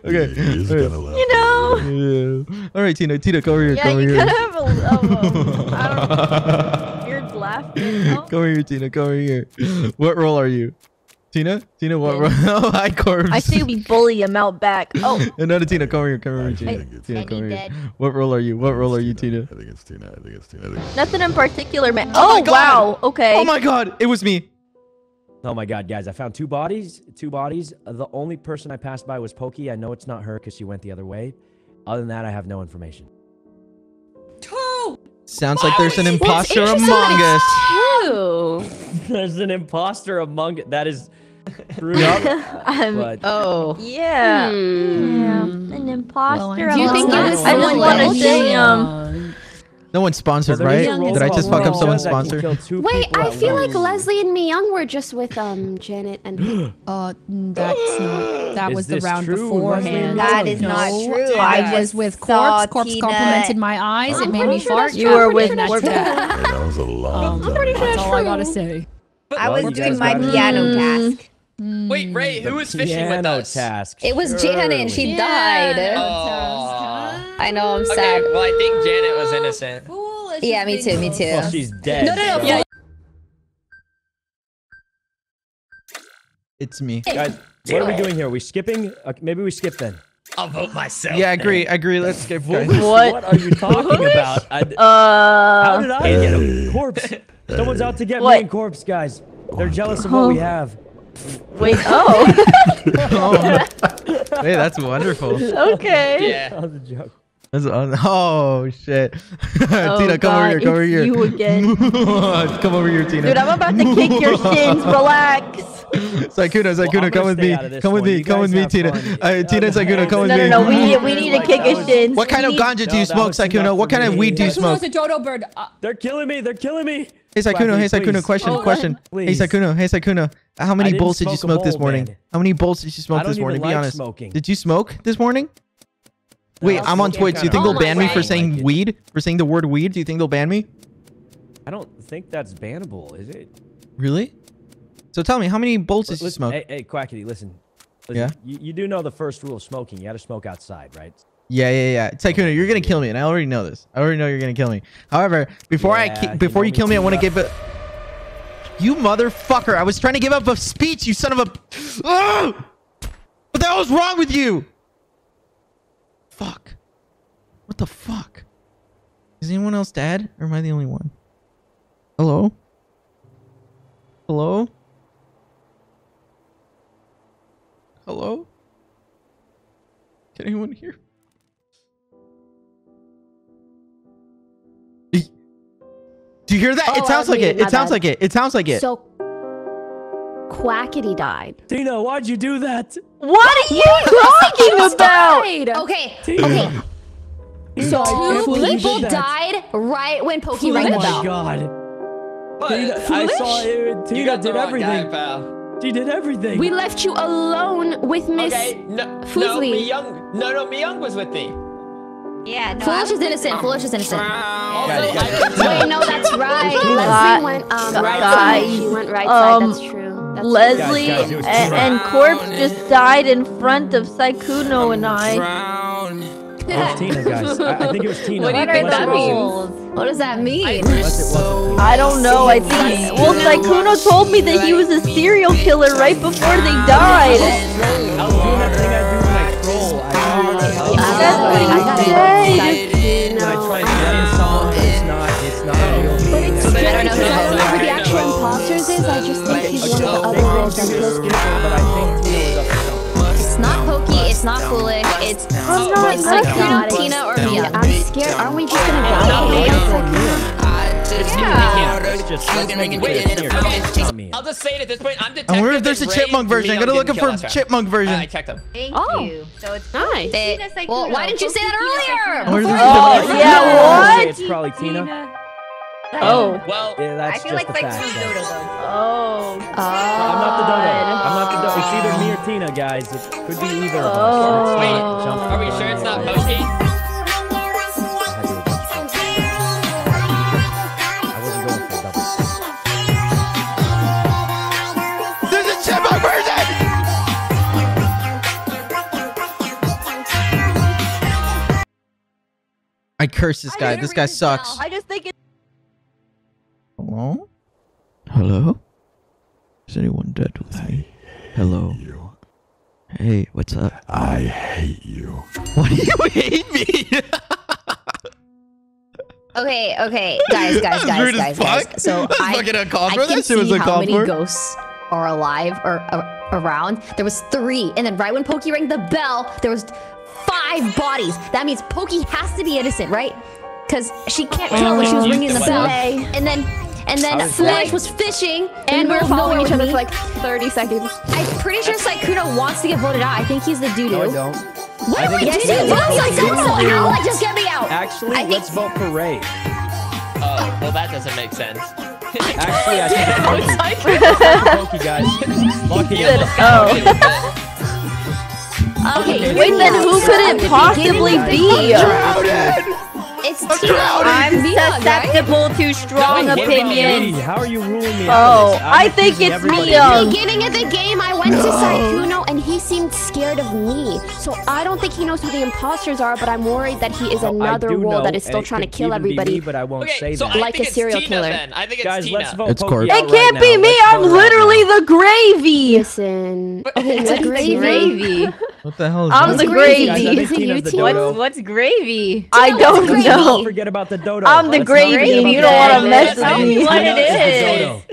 Okay. He's right. Gonna laugh. You know. Yeah. All right, Tina. Tina, come over here. Yeah, come you here. Kind of have a, a, a I don't know, weird laugh. Now. Come over here, Tina. Come over here. What role are you, Tina? Tina, what role? Oh, hi, Corpse. I say we bully him out back. Oh. Another Tina. Come over here. Come over here, Tina. I, Tina, I, come I here. What role are you? What role are you, Tina? I think it's Tina. I think it's Tina. I think it's Nothing Tina. in particular, man. Oh, oh wow. Okay. Oh my God. It was me. Oh my God, guys, I found two bodies, two bodies. The only person I passed by was Pokey. I know it's not her because she went the other way. Other than that, I have no information. Two! Sounds Why like there's an imposter among us. Two. There's an imposter among us. That is true. um, oh. Yeah. Hmm. yeah. An imposter well, among us. Do you think it was I just want to say, um... No one sponsored, well, right? Did I just fuck up someone's sponsor? Wait, I feel like Leslie and Miyoung were just with um Janet and. uh, that's not. That was the round beforehand. That is not true. I was with Corpse. Corpse complimented my eyes. It made me fart. You were with Corpse. That was a lot. That's all I gotta say. I was doing my piano task. Wait, Ray, who was fishing with us? It was Janet, and she died. I know, I'm sad. Okay, well, I think Janet was innocent. Foolish. Yeah, me too, me too. Well, she's dead. No, no, no. Yeah. It's me. Guys, what are we doing here? Are we skipping? Uh, maybe we skip then. I'll vote myself. Yeah, I agree. I agree. Let's skip. What, what are you talking about? I, uh, how did I get a corpse? Someone's out to get what? me and Corpse, guys. They're jealous of what we have. Wait, oh. oh. Hey, that's wonderful. Okay. Yeah. That was a joke. Oh shit! Oh, Tina, come God, over here. Come over here. You again? Come over here, Tina. Dude, I'm about to kick your shins. Relax. Sykkuno, Sykkuno, well, come with me. Come with me. Come with me, Tina. Uh, Tina, Sykkuno, come with me. No, no, no. We we need to kick his shins. What kind of ganja do you smoke, Sykkuno? What kind of weed do you smoke? Sykkuno's a dodo bird. They're killing me. They're killing me. Hey, Sykkuno. Hey, Sykkuno. Question. Question. Hey, Sykkuno. Hey, Sykkuno. How many bolts did you smoke this morning? How many bolts did you smoke this morning? Be honest. Did you smoke this morning? Wait, I'm on Twitch. Do you think they'll ban me for saying weed? For saying the word weed? Do you think they'll ban me? I don't think that's bannable, is it? Really? So tell me, how many bolts did you smoke? Hey, hey, Quackity, listen. listen yeah? You, you do know the first rule of smoking. You got to smoke outside, right? Yeah, yeah, yeah. Sykkuno, you're going to kill me, and I already know this. I already know you're going to kill me. However, before yeah, I before you kill me, I want to give a... You motherfucker. I was trying to give up a speech, you son of a... Oh! What the hell is wrong with you? Fuck. What the fuck? Is anyone else dead? Or am I the only one? Hello? Hello? Hello? Can anyone hear? Do you hear that? Oh, it sounds like it. It sounds bad. like it. It sounds like it. So Quackity died. Tina, why'd you do that? What are you talking about? Died. Okay. Tina. Okay. So two Foolish? people died right when Pokey Foolish? rang the bell. Oh my God. But Tina, Foolish? I saw it. Tina you got did everything. Guy, pal. She did everything. We left you alone with Miss okay, no, Foosley. No, Miyoung, no, no, Miyoung was with me. Yeah, no, Foolish is innocent. Foolish is innocent. Um, Wait, no, that's right. Leslie went um, right side. She went right um, side. That's true. That's Leslie guys, guys, and, and Corpse just died in front of Sykkuno and I. It was Tina, guys. I, I think it was Tina. What, what, do you think that means? what does that mean? I don't know. I think. Well, Sykkuno told me that he was a serial killer right before they died. That's what he said. I tried to solve it. It's not. It's not. But it's just. I don't know who the actual imposters is. I just think he's one of the other ones that kills people. But I think Tina was up. It's not Pokey, it's not Foolish, it's Sykkuno, Tina, or Mia. I'm scared, aren't we just gonna die? Yeah. Let's just, let's make it wait, here. Okay. I'll just say it at this point. I'm detective. I wonder if there's a chipmunk version. I'm gonna look for a chipmunk version. Uh, I checked them. Thank oh. you. So it's nice. It, well, why didn't you say that earlier? Oh, yeah, what? It's probably Tina. Oh. Well, yeah, that's I feel just like it's like two dodo though. Oh. God. I'm not the dodo. I'm not the dodo. It's either me or Tina, guys. It could be either of us. Wait, are we sure it's not Pokey? I curse this guy. This guy sucks. I just think it. Hello? Hello? Is anyone dead with me? Hello? You. Hey, what's up? I hate you. Why do you hate me? Okay, okay. Guys, guys, guys, guys, guys, guys. So That's I, fucking uncalled for. I can see was how many for. ghosts are alive or uh, around. There was three. And then right when Pokey rang the bell, there was... five bodies. That means Pokey has to be innocent, right? Because she can't tell when she was ringing the bell. And then, and then Foolish was fishing, and we were following each other for like thirty seconds. I'm pretty sure Sykkuno wants to get voted out. I think he's the doo-doo. No, I don't. What do I do? Sykkuno, Owlet, just get me out. Actually, let's vote for Ray. Oh, well that doesn't make sense. Actually, I think Pokey guys. Oh. Okay, okay, wait, then who could it possibly be? It's Tina. I'm susceptible right? to strong no, opinions. How are you ruling me? Oh, I think it's Miyoung. Beginning of the game, I went no. to Sykkuno and he seemed scared of me. So I don't think he knows who the imposters are, but I'm worried that he is another role that is still trying to kill everybody. Me, but I won't okay, say so that. Like a serial Tina, killer. Then. I think it's Guys, Tina. Let's vote it's Corpse. It can't right be now. me. Let's I'm literally right the gravy. Listen. Okay, it's a gravy. What the hell is I'm the gravy. Guys, the what's, what's gravy? I don't know. Don't forget about the dodo. I'm the gravy. You don't want to mess with me. What it is?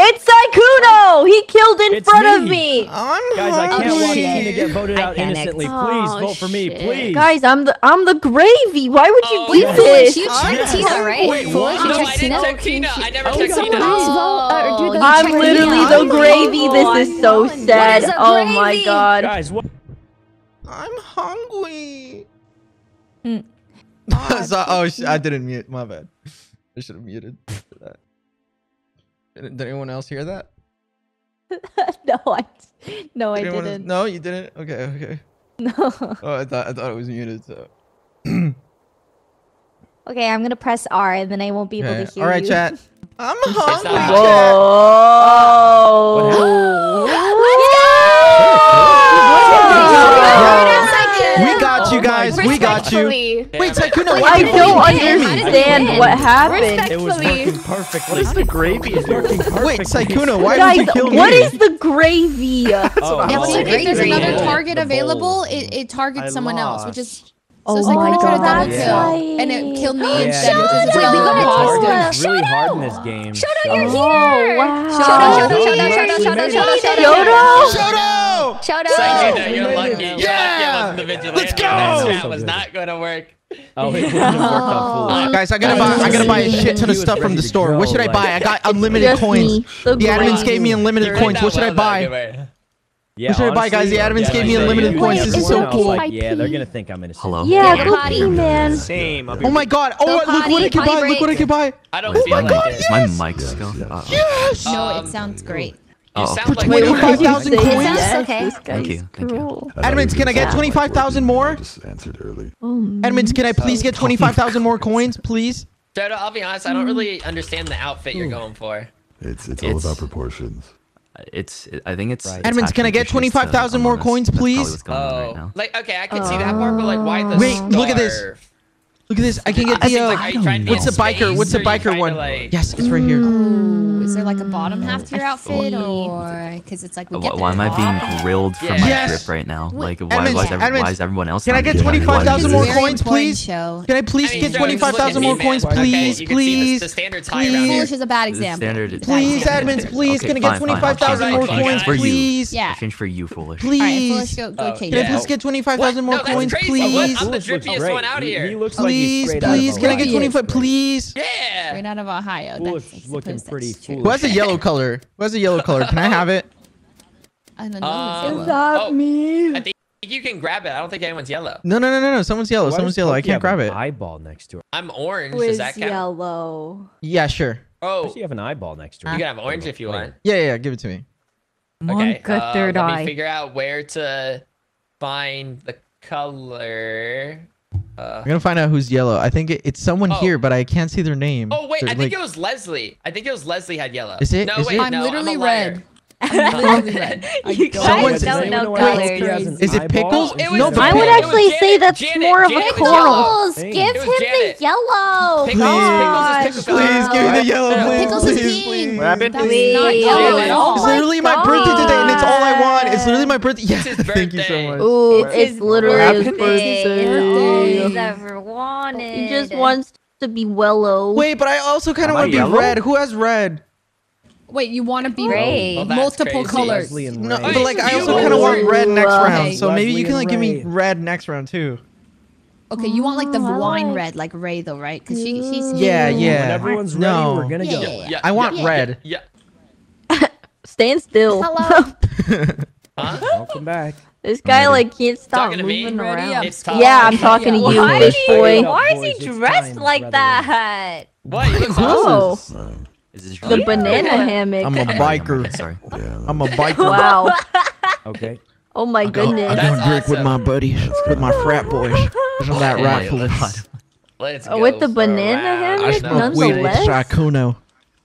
It's Sykkuno. He killed in it's front me. of me. I'm Guys, I can't oh, watch Tina get voted out innocently. Please oh, vote for me, shit. please. Guys, I'm the I'm the gravy. Why would you do oh, this? You checked Tina, right? Wait, what? No, I didn't check Tina. I never checked Tina. I'm literally the gravy. This is so sad. Oh my god. Guys, what? I'm hungry. Mm. Oh, so, oh sh I didn't mute. My bad. I should have muted for that. Did, did anyone else hear that? no, I, no, did I didn't. Else? No, you didn't. Okay, okay. No. Oh, I thought I thought it was muted. So. Okay, I'm gonna press R, and then I won't be able okay. to hear All right, you. All right, chat. I'm hungry. Whoa! Let's go! We got you guys. We got you. Wait, Sykkuno, why I don't understand what happened. It was working perfectly. What is the gravy? It's working perfectly. Wait, Sykkuno, why guys, did you kill me? What is the gravy? Oh, if there's another target available, it, it targets someone else, which is. So oh my god, that's kill, and it killed me oh, instead. Shoto! Shoto! Shoto, you're here! Shoto! Shoto! Shoto! Shoto! Shoto! Shoto! Shoto! You're lucky. Yeah! Let's go! That was not gonna work. Oh, it wouldn't have worked on Foolish. Guys, I gotta buy. I gotta buy a shit ton of stuff from the store. What should I buy? I got unlimited coins. The admins gave me unlimited coins. What should I buy? Yeah, what should honestly, I buy, guys? The admins yeah, gave me unlimited coins. This is so cool. Like, yeah, they're gonna think I'm innocent. Hello? Yeah, yeah. Potty, man. Same. Oh my god. Oh, look potty, what I can buy. Break. Look what I can buy. I don't oh my like god, it. Yes. Is my mic still? Yes. yes. Um, no, it sounds great. You sound like twenty-five thousand coins. Yes. Okay. Thank you. Thank you. Admins, can I get twenty-five thousand more? Admins, can I please get twenty-five thousand more coins, please? Jada, I'll be honest. I don't really understand the outfit you're going for. It's it's all about proportions. It's. It, I think it's. Right. Edmonds, can I get twenty-five thousand more coins, please? Oh, right like okay, I can uh, see that part, but like, why the? Wait, scarf? Look at this. Look at this. I can get I the. Uh, like, like, what's the biker? What's the biker one? Like... Yes, it's right here. Mm. Is there like a bottom half to your outfit, or because it's like we get why am I being grilled from yeah. my yes. grip right now? Like, why, Edmonds, why, is, everyone, why is everyone else? Can I get twenty-five thousand more coins, please? Can I please get twenty-five thousand more coins, please, please, please? Foolish is a bad example. Please, Edmonds, please. Can I get twenty-five thousand more coins, please? Yeah. Change for you, Foolish. Please. Can I please get twenty-five thousand more coins, please? I'm the drippiest one out here. Please, please, can I get twenty-five, please? Yeah! Yeah. Straight out of Ohio. Foolish that's, looking pretty foolish. Who has a yellow color? Who has a yellow color? Can I have it? I don't know. Um, is that oh, me? I think you can grab it. I don't think anyone's yellow. No, no, no, no, no. Someone's yellow. Why Someone's yellow. I can't grab it. Eyeball next to her. I'm orange. Who Does that count? Yellow. Yeah, sure. Oh, you have an eyeball next to her. You can have orange if you want. Yeah, yeah, yeah. Give it to me. Okay. Uh, let me figure out where to find the color. Uh, I'm gonna find out who's yellow. I think it, it's someone oh. here, but I can't see their name. Oh wait, They're, I think like... it was Leslie. I think it was Leslie had yellow. Is it? No, is wait, it? I'm no, literally I'm red. I'm literally red. You guys don't know colors. Is it pickles? It was, no, I would actually say that's Janet, more of Janet, a coral. Give him the yellow. Pickles, God. Pickles is pickle please color. Give me the yellow, please. Pickles please, is pink. What happened? That's please. Not yellow at all. It's literally my birthday today, and it's all I want. It's literally my birthday. Yes, thank you so much. Ooh, it's literally his birthday. All he's ever wanted. He just wants to be yellow. Wait, but I also kind of want to be red. Who has red? Wait, you want to be oh, multiple crazy. colors? No, but like I also kind of want red next round, so maybe you can like give me red next round too. Okay, you want like the wine red, like Ray though, right? Because she, she's yeah, yeah. When everyone's ready, no. we're gonna yeah, go. Yeah, yeah. I want yeah, yeah, red. Yeah. yeah. Stand still. Hello. huh? Welcome back. This guy like can't stop talking moving to me? around. Yeah, I'm talking yeah. to you, why boy. Why is he dressed like that? What? Cool. The banana yeah. hammock. I'm a biker. Sorry. I'm a biker. Wow. Okay. Oh my I'll goodness. Go, I'm going to drink awesome. with my buddies, with my frat boys. Isn't that right, Felice? Let's go. Oh, with the banana hammock? I smoke weed with Sykkuno.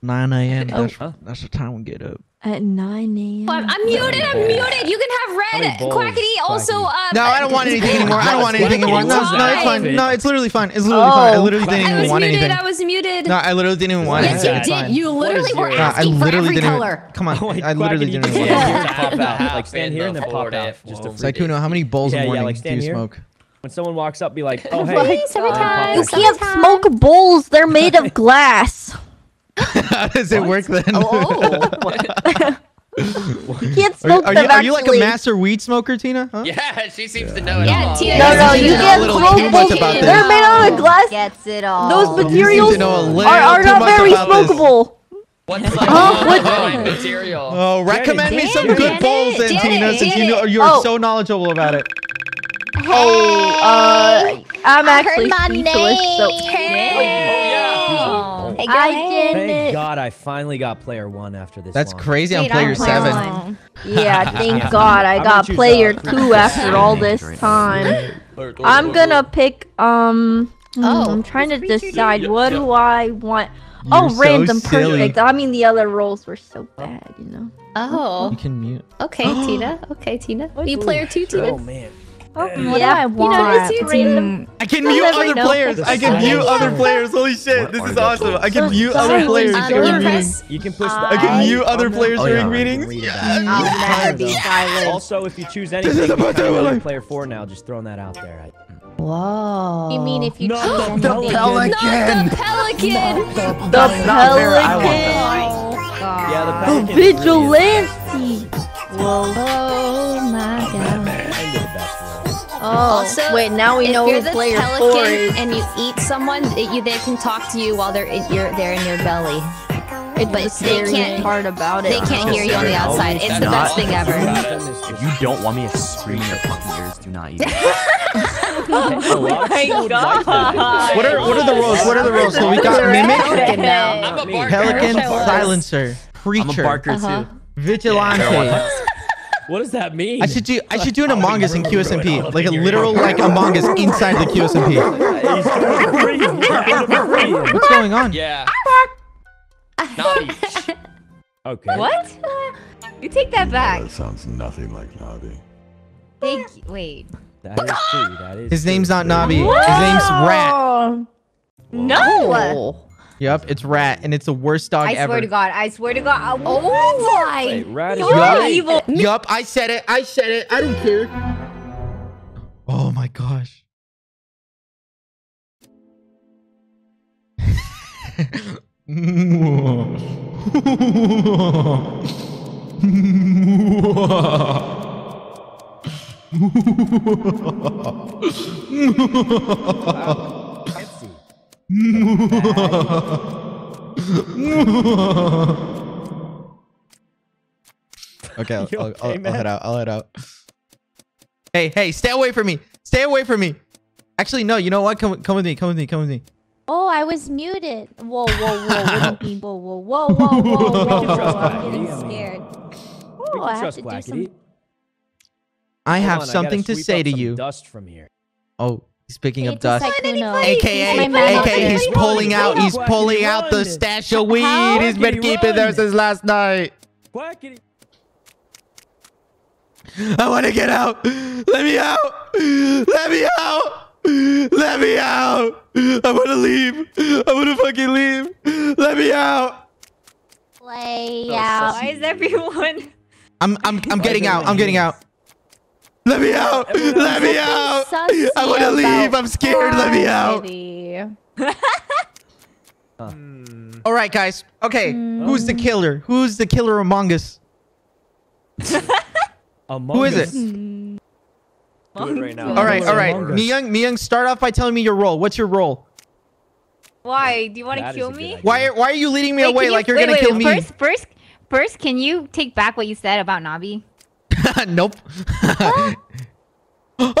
nine A M That's, oh. that's the time we get up. At nine A M I'm, I'm muted. I'm muted. You can have red. Quackity also. Um, no, I don't want anything anymore. I don't want anything anymore. No, no, no, it's fine. No, it's literally fine. It's literally oh, fine. I literally didn't even want muted, anything. I was muted. I was muted. No, I literally didn't even want yes, anything. Yes, you did. You literally were asking no, for every color. Come on. I literally didn't even want anything. Pop out. Like stand here and then pop out. Sykkuno, how many bowls a morning do you smoke? When someone walks up, be like, oh hey. You can't smoke bowls. They're made of glass. How does it what? work then? Oh, oh. You can't smoke are, are them, you, Are you like a master weed smoker, Tina? Huh? Yeah, she seems to know it yeah, all. Tina no, no, you can't smoke them. They're made out of glass. Gets it all. Those materials are, are not very smokable. What's like oh, what? What? material? Oh, recommend Janet, me some Janet, good bowls then, Tina, since you know you're oh. so knowledgeable about it. Hey, oh, uh, I'm I actually speechless. So. Hey. Hey, I did Thank it. God I finally got player one after this. That's long. crazy. I'm player seven. Yeah, thank yeah. God I got player two after all this time. I'm gonna pick, um... Oh, I'm trying to decide what do I want. You're oh, so random silly. perfect. I mean, the other rolls were so bad, you know. Oh. You can mute. Okay, Tina. Okay, Tina. Are you player two, Tina? Oh, man. Oh, what yeah, do I want? You know, mm. I can mute other know. players. I can mute other players. Holy shit, this is awesome. I can mute other players during meetings. You can push. I can mute other players during meetings. Also, if you choose anything, this is about to player four now. Just throwing that out there. Whoa. You mean if you choose anything? The pelican. The pelican. The pelican. Yeah, the pelican. Vigilante. Oh my god. Oh, also, wait, now we know who player four is. And you eat someone, it, you, they can talk to you while they're in your, they're in your belly. It's but the they can't, part about it. They can't hear you on the outside. It's the best thing ever. If you don't want me to scream in your fucking ears, do not eat it. Oh my god. What are, what are the roles? What are the roles? So we got Mimic, Pelican, Silencer, Preacher. I'm a barker too. Vigilante. What does that mean? I should do I should do an Among Us in Q S M P, like a literal like Among Us inside the Q S M P. What's going on? Yeah. Nabi. Okay. What? You take that back. That sounds nothing like Nabi. Thank you. Wait. That is true. That is. His name's not Nabi. Whoa. His name's Rat. No. Oh. Yep, it's Rat, and it's the worst dog ever. I swear to God, I swear to God. Oh, oh my! Wait, Rat is yup, evil. Yup, I said it. I said it. I don't care. Oh my gosh. Wow. Fancy. Okay, I'll, I'll, okay, I'll, I'll head out. I'll head out. Hey, hey, stay away from me. Stay away from me. Actually, no, you know what? Come, come with me. Come with me. Come with me. Oh, I was muted. Whoa, whoa, whoa. What do you mean? Whoa, whoa, whoa, whoa, whoa, whoa, whoa. I'm getting scared. Oh, I have to do some... I have on, something I to say to you. Dust from here. Oh, he's picking up dust. A K A, A K A, he's pulling out, he's pulling out the stash of weed he's been keeping there since last night. Quackity. I want to get out. Let me out. Let me out. Let me out. I want to leave. I want to fucking leave. Let me out. Play out. Why is everyone? I'm, I'm, I'm getting out. I'm getting out. Let me out! Everyone Let me out! I want to leave! I'm scared! Let me out! Huh. Alright, guys. Okay. Mm. Who's the killer? Who's the killer among us? Among Who is us. it? Mm. Do it right now. Alright, alright. Miyoung, Miyoung, start off by telling me your role. What's your role? Why? Do you want to kill me? Why are, why are you leading me wait, away you, like you're going to kill wait, me? First, first, first, can you take back what you said about Nabi? Nope.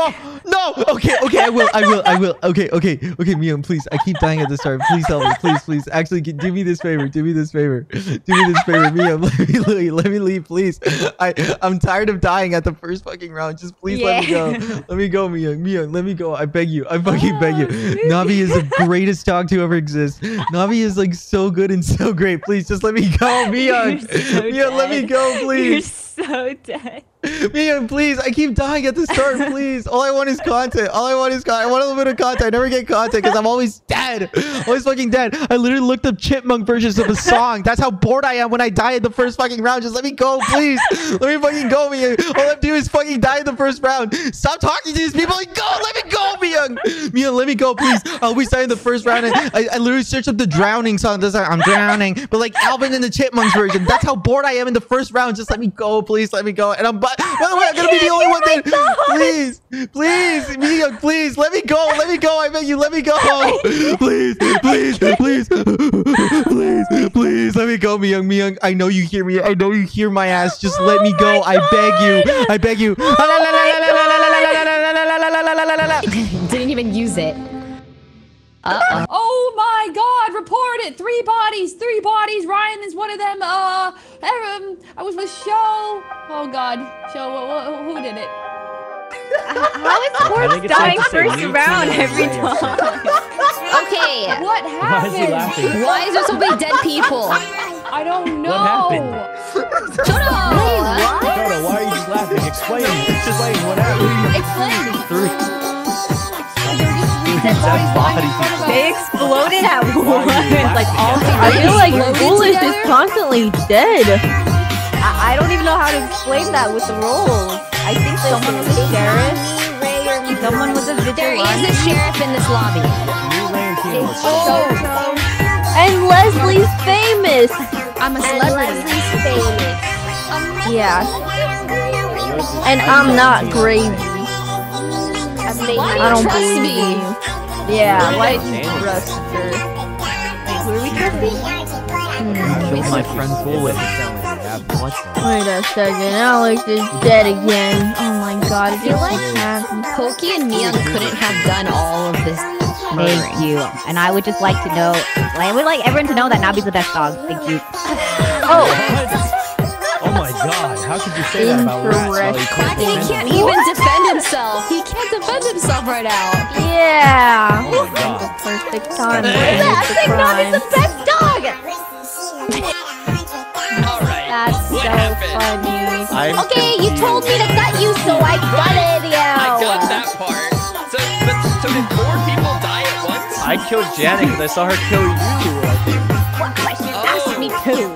Oh no! Okay, okay, I will, I will, I will. Okay, okay, okay, Miyoung, please. I keep dying at the start. Please help me, please, please. Actually, do me this favor. Do me this favor. Do me this favor, Miyoung. Let me leave, let me leave, please. I, I'm tired of dying at the first fucking round. Just please yeah. let me go. Let me go, Miyoung. Miyoung, let me go. I beg you. I fucking beg you. Nabi is the greatest dog to ever exist. Nabi is like so good and so great. Please, just let me go, Miyoung. So Miyoung, dead. let me go, please. You're so dead. Miyoung, please. I keep dying at the start, please. All I want is content. All I want is content. I want a little bit of content. I never get content because I'm always dead. Always fucking dead. I literally looked up chipmunk versions of a song. That's how bored I am when I die in the first fucking round. Just let me go, please. Let me fucking go, Miyoung. All I have to do is fucking die in the first round. Stop talking to these people. Like, go. Let me go, Miyoung. Miyoung, let me go, please. I always die in the first round. And I, I literally searched up the drowning song. That's like, I'm drowning. But like Alvin and the Chipmunks version. That's how bored I am in the first round. Just let me go, please. Let me go. And I'm... By the way, I'm gonna be the only one that. Please, please, Miyoung, please, let me go, let me go. I beg you, let me go. Please, please, please, please, please, let me go, Miyoung, Miyoung. I know you hear me. I know you hear my ass. Just let me go. I beg you. I beg you. Didn't even use it. Uh-oh. Oh my God! Report it. Three bodies. Three bodies. Ryan is one of them. Uh, um, I was with Show. Oh God, Show. Who, who, who did it? How is Corpse dying like first round every time? Okay. What happened? Why, Why is there so many dead people? I don't know. What happened? Shut up! What? What? Why are you just laughing? Explain. Explain what happened. Explain. Three. Body. They exploded at once. Like all I feel like Foolish is constantly dead. I, I don't even know how to explain that with the roles. I think someone was a sheriff. Someone was a vigilante. There is a sheriff in this lobby. Oh. And Leslie's famous. I'm a celebrity. And Leslie's famous. Yeah. And I'm not crazy. I don't believe me. Yeah, why did you trust her? Were we trusting? I killed my friend Foolish. Wait a second, Alex is dead again. Oh my God, I feel like Poki and Miyoung couldn't have done all of this. Thank you. And I would just like to know, I would like everyone to know that Nabi's the best dog. Thank you. Oh! Oh my God, how could you say that about rats? He can't even defend himself. He can't defend himself right now. Yeah. Oh my God. The perfect time. I think Nabi's the best dog. Alright. That's so funny. I'm okay, you told me to gut you, so I gutted you. I got that part. So, but, so did four people die at once? I killed Janet because I saw her kill you, I think. What? But she asked me too.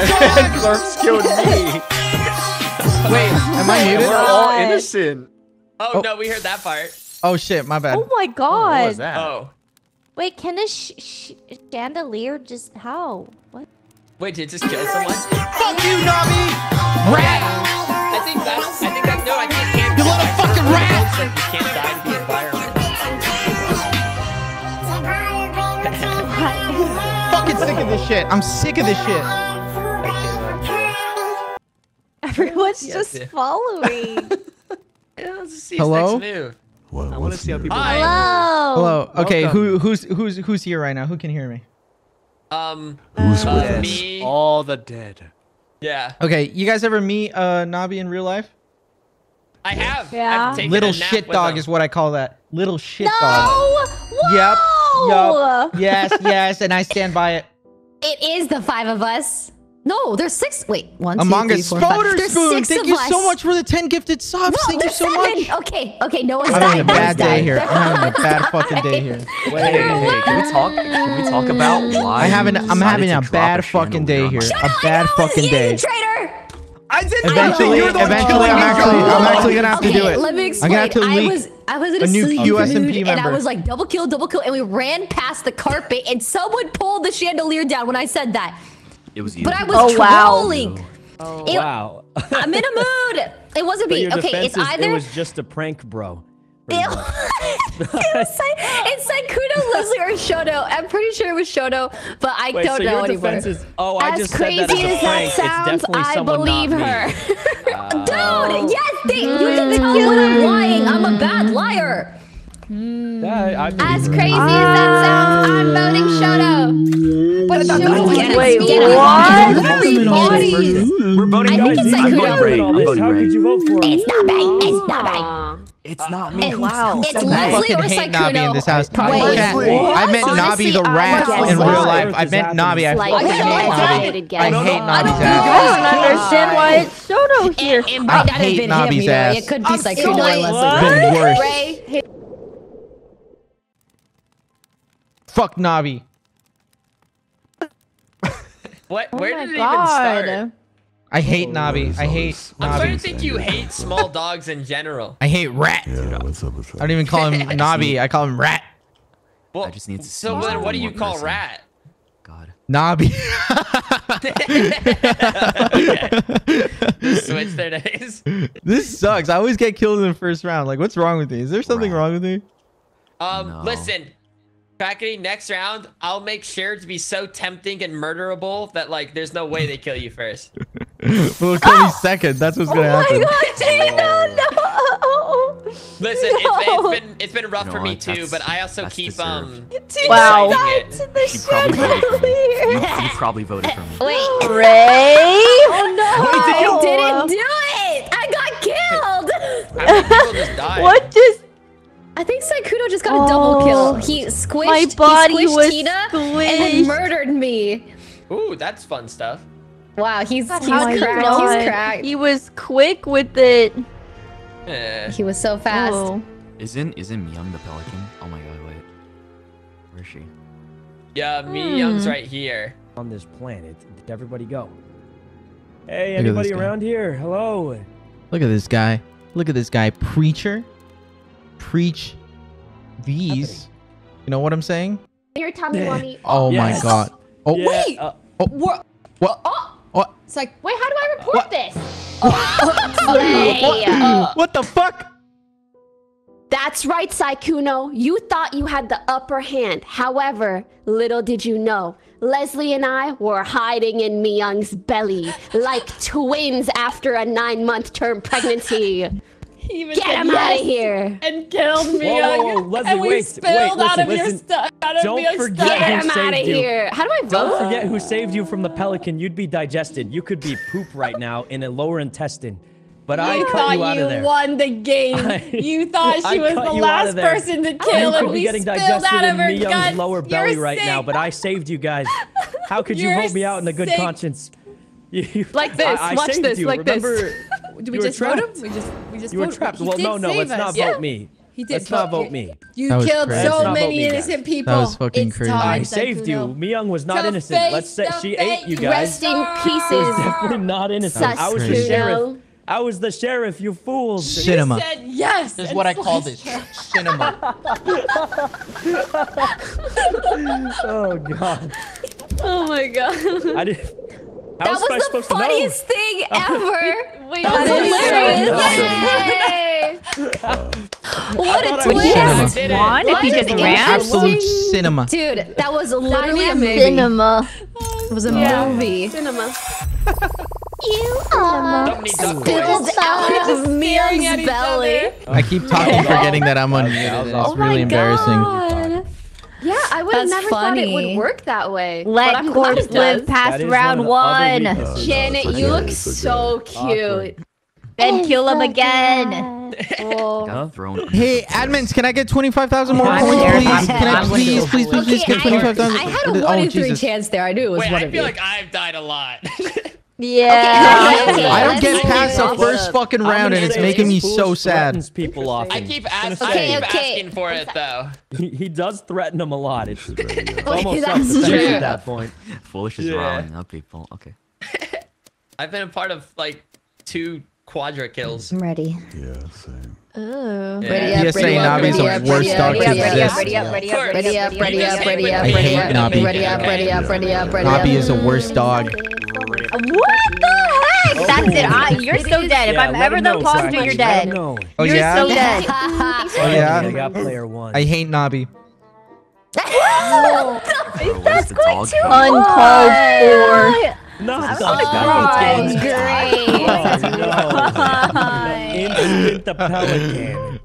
And Corpse killed me. Wait, am I muted? We're all innocent. Oh, oh no, we heard that part. Oh shit, my bad. Oh my God. Oh, what was that? Oh. Wait, can a sh sh chandelier just how? What? Wait, did it just kill someone? Fuck you, Nabi! Rat! I think that's. I think that's no. I can't. can't you little fucking rat! Like you can't die to the environment. this shit. I'm sick of this shit. Everyone's yes, just yeah. following. See Hello? Next move. Well, I want to see how people. Hello. Hello. Okay, Welcome. who who's who's who's here right now? Who can hear me? Um. Who's uh, with me? Us? All the dead. Yeah. Okay, you guys ever meet uh, Nabi in real life? I have. Yeah. I've taken Little a nap shit dog is what I call that. Little shit no! dog. No. Yep. Yup. Yes, yes, and I stand by it. It is the five of us. No, there's six. Wait, one, two, Among Us. Spoderspoon, thank you us. so much for the ten gifted subs. No, thank you so seven. much. Okay, okay, no one's I'm dying. I'm having a bad day here. I'm having a bad fucking day here. Wait, wait, wait, can we talk? Can we talk about why? I'm having, I'm having a bad fucking day here. Shut a bad up, fucking you, day. You traitor. I didn't eventually, know. eventually, eventually I'm actually, I'm actually gonna have okay, to do it. Let me explain. I'm gonna have to leak I was, I was in a, a new Q S M P member, and I was like, double kill, double kill, and we ran past the carpet, and someone pulled the chandelier down when I said that. It was you. But I was oh, trolling. Wow. Oh, it, wow. I'm in a mood. It wasn't me. Okay, it's either. It was just a prank, bro. It, it was like, it's Sykkuno, Leslie, or Shoto. I'm pretty sure it was Shoto, but I Wait, don't so know anymore. Is, oh, I as just crazy said that as, as that sounds, I believe her. uh, Dude, yes, they, you can tell when I'm lying. I'm a bad liar. Mm. Yeah, as crazy uh, as that sounds, I'm voting Shoto. But Shoto can't Wait, what? We're voting guys. I think it's like Sykkuno. How could you vote for him? It's not me. It's not me. It's not me. Wow. It's Leslie or Sykkuno. I met Nabi the rat in real life. I met Nabi. I hate Nabi. I hate Nabi. I don't understand why it's Shoto here. I hate Nabi's ass. It could be Sykkuno or Leslie. Been worse. Fuck Nabi. What? Where oh did it God. even start? I hate oh, Nabi. I hate Nabi. I'm starting to think you hate small dogs in general. I hate rat. Yeah, what's up, what's up? I don't even call him Nabi. I call him rat. Well, I just need to so then what do you call person. rat? God. Nabi. Okay. Switch their days. This sucks. I always get killed in the first round. Like, what's wrong with me? Is there something rat. wrong with me? Um, no. Listen. Quackity, next round, I'll make sure to be so tempting and murderable that, like, there's no way they kill you first. We'll kill oh! you second. That's what's going to oh happen. Oh my God, Tina, no! Listen, no. It's, it's been it's been rough no, for me, too, but I also keep, deserved. um... Tina wow. died to the chandelier. You, you probably voted for me. Wait. Ray? Oh, no! Wait, did I didn't do it! I got killed! How many people just died? What just... I think Sykkuno just got oh, a double kill. He squished, my body he squished was Tina squished. and then murdered me. Ooh, that's fun stuff. Wow, he's, he's, cracked. he's cracked. He was quick with it. Eh. He was so fast. Oh. Isn't isn't Miyoung the pelican? Oh my God, wait. Where's she? Yeah, hmm. Miyoung's right here. On this planet, did everybody go? Hey, Look anybody around here? Hello. Look at this guy. Look at this guy, preacher. Preach these. You know what I'm saying? Your tummy Oh yes. my God. Oh yeah. wait. Uh, oh. What? What? Oh. What? It's like, wait, how do I report what? this? Oh. What the fuck? That's right, Sykkuno. You thought you had the upper hand. However, little did you know, Leslie and I were hiding in Miyoung's belly like twins after a nine-month term pregnancy. Even Get him yes. out of here! And killed me. Whoa, Leslie, and we wait, spilled wait, out listen, of listen. your stuff. Don't forget Get him out of you. here! How do I vote? Don't forget who saved you from the pelican. You'd be digested. You could be poop right now in a lower intestine. But you I cut you out of there. You thought you won the game. I, you thought she was the last person to kill, and we spilled out of her guts. lower belly You're right sick. now. But I saved you guys. How could you You're vote me out in a good sick. conscience? You, like this. I, I Watch this. You. Like Remember, this. Did we just vote him? We just we just You were trapped. Well, no, no. Let's us. not vote yeah. me. He did. Let's not vote me. You killed crazy. so many innocent people. That was fucking it's crazy. I saved you. Miyoung was not the innocent. Face, Let's say she face. ate you guys. Rest in pieces. She was definitely not innocent. Sus I was crazy. the sheriff. I was the sheriff, you fools. Cinema. You said yes. This is what I called it. Cinema. Oh God. Oh my God. I did How that was, was the funniest thing ever! Wait, that was hilarious! Hey. What a twist! Would he just ran? Absolute cinema. Dude, that was literally amazing. Cinema. It was a yeah. movie. Cinema. You are spilled out of Miyoung's belly. I keep talking, forgetting that I'm unmuted. It's oh really embarrassing. God. Yeah, I would have never funny. thought it would work that way. Let Corpse live past round one. one. Janet, you look so cute. Then kill him again. Oh. Hey, admins, can I get twenty-five thousand more points, please? I'm can I'm I please, please, please, please okay, get twenty-five thousand? I had a one in three chance there. I knew it was Wait, one I of you. I feel like I've died a lot. Yeah. Okay. I don't get past the first fucking round, and it's making me so sad. People off. I keep asking, okay, okay. asking for it though. He, he does threaten them a lot. It's true. It's almost that's true. At that point. Foolish is yeah. riling up people. Okay. I've been a part of like two quadra kills. I'm ready. Yeah. Same. Oh. Yeah. P S A Nabi's the worst dog to exist. Ready up, ready up, ready up, ready up, ready up, ready up, ready up, ready up, ready up, ready up. Nabi is the worst dog. What the heck? Oh, that's it. I, you're it so is, dead. If yeah, I'm ever the imposter, you're dead. Oh, you're yeah? so dead. Oh yeah. I got player one. I hate Nabi. Oh, that's going too uncalled for. No, oh, that's great. Instant the pelican.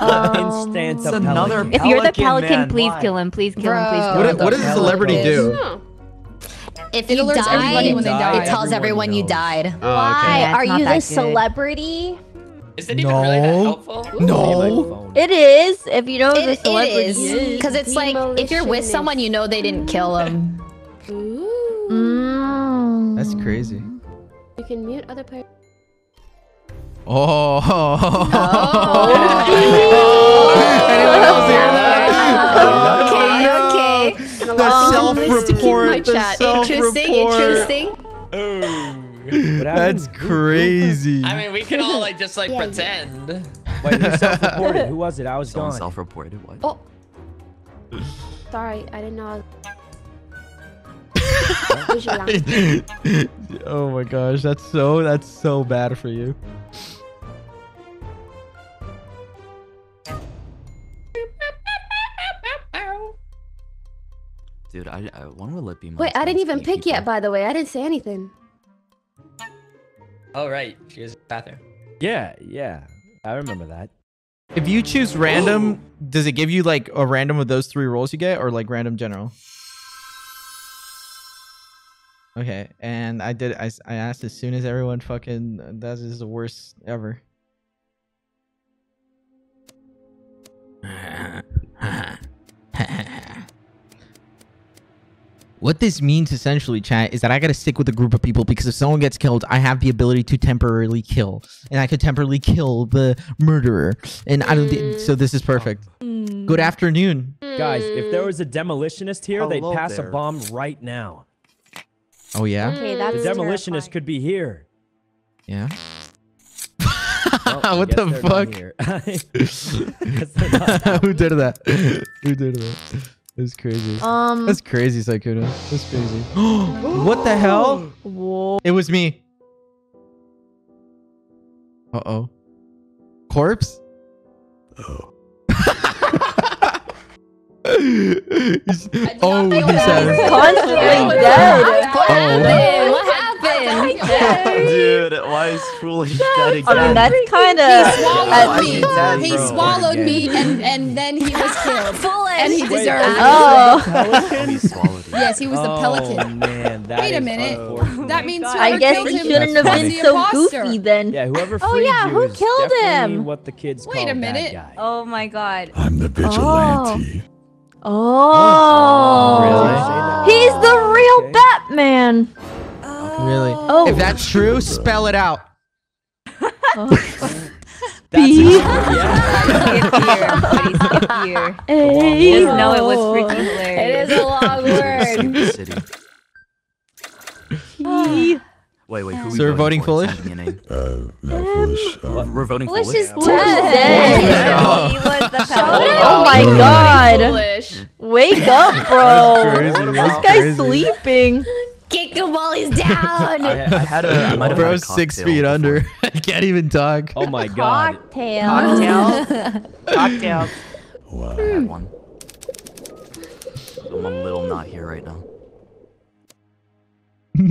Um, Instant the pelican. If you're the pelican, please kill him. Please kill him. Please kill him. What does a celebrity do? If it you alerts died, everybody when they die. It tells everyone, everyone you died. Oh, okay. Why? Are you the celebrity? Is it even no. really that helpful? Ooh, no. It is. If you know it, the celebrity. Because it it's like, if you're with someone, you know they didn't kill them. Ooh. Mm. That's crazy. You can mute other players. Oh. oh. oh. Anyone else hear that? Oh. Okay. The self-report, the self-report. Interesting, interesting. Oh, that's crazy. I mean, we can all like just like yeah, pretend. Yeah. Wait, who self-reported? Who was it? I was gone. Self-reported. What? Oh, sorry, I didn't know. I was... Oh my gosh, that's so that's so bad for you. Dude, I, I want to let be. Wait, I didn't even pick people. yet, by the way. I didn't say anything. Oh, right. She was in the bathroom. Yeah, yeah. I remember that. If you choose random, Ooh. does it give you like a random of those three rolls you get or like random general? Okay, and I did. I, I asked as soon as everyone fucking, that is the worst ever. What this means essentially, chat, is that I gotta stick with a group of people because if someone gets killed, I have the ability to temporarily kill, and I could temporarily kill the murderer. And I don't. Mm. So this is perfect. Mm. Good afternoon, guys. If there was a demolitionist here, Hello they'd pass there. a bomb right now. Oh yeah. Okay, that's the demolitionist terrifying. could be here. Yeah. Well, what the fuck? Who did that? Who did that? That's crazy. Um, That's crazy, Sykkuno. That's crazy. What the hell? Whoa. It was me. Uh-oh. Corpse? Oh. Oh, he said. Constantly dead. What happened? What happened? Dude, why is Foolish dead again? I mean, that's kind of... He swallowed me. He swallowed me, and, and then he was killed. Foolish. And he deserved it. Oh. He swallowed it. Yes, he was the pelican. Man, that Wait a minute. That means whoever I guess he shouldn't have been so goofy then. Yeah, whoever freed you is definitely what the kids call bad guy. What the kids call bad guy. Wait a minute. Oh my god. I'm the vigilante. Oh, really? He's the real okay. Batman. Oh. Really? Oh. If that's true, spell it out. Oh. B. Yeah. Skip here. He didn't know it was freaking hilarious. It is a long word. City. Wait, wait, who so we're voting, voting Foolish? Uh, no, Foolish. Um, we're voting Foolish. Foolish is dead. Oh. He was the oh my oh. god. Foolish. Wake up, bro. Crazy, this wow. guy's crazy. sleeping. Kick him while he's down. I, I had a, I might have Bro's had a six feet under. I can't even talk. Oh my god. Cocktail. Cocktail. Cocktail. Wow. I had one. I'm a little not here right now. Ah,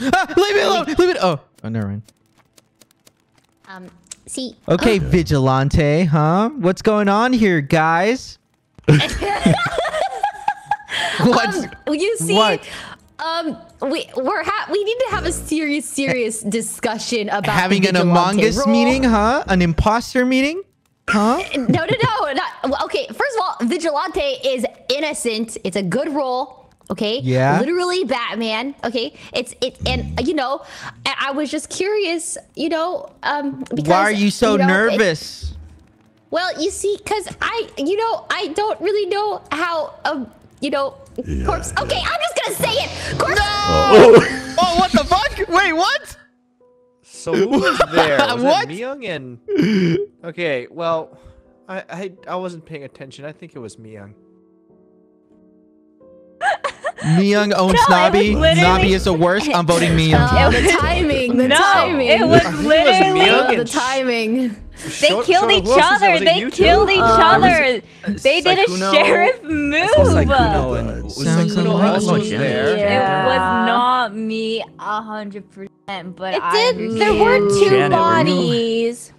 leave it alone! Leave it! Oh, oh, never mind. Um, see. Okay, oh. Vigilante, huh? What's going on here, guys? What's, um, you see, what? um, we we're ha we need to have a serious, serious discussion about having an Among Us meeting, huh? An imposter meeting, huh? no, no, no. Not, okay, first of all, Vigilante is innocent. It's a good role. Okay. Yeah. Literally Batman. Okay. It's it, and you know, I was just curious. You know, um, because why are you so you know, nervous? It, well, you see, because I, you know, I don't really know how, um, you know, yeah, corpse. Okay, yeah. I'm just gonna say it. Corpse. No! Oh. Oh, what the fuck? Wait, what? So who was there? Was what? Miyoung and. Okay. Well, I, I I wasn't paying attention. I think it was Miyoung. Miyoung owns no, Nabi. Nabi is the worst. I'm voting Miyoung. Oh, the timing. The no, timing. It was literally it was the timing. They Short, killed each other. They killed each other. They did a sheriff move. Sykkuno and, was Sykkuno also there? Yeah. It was not me a hundred percent, but it I did. There were two Janet, bodies.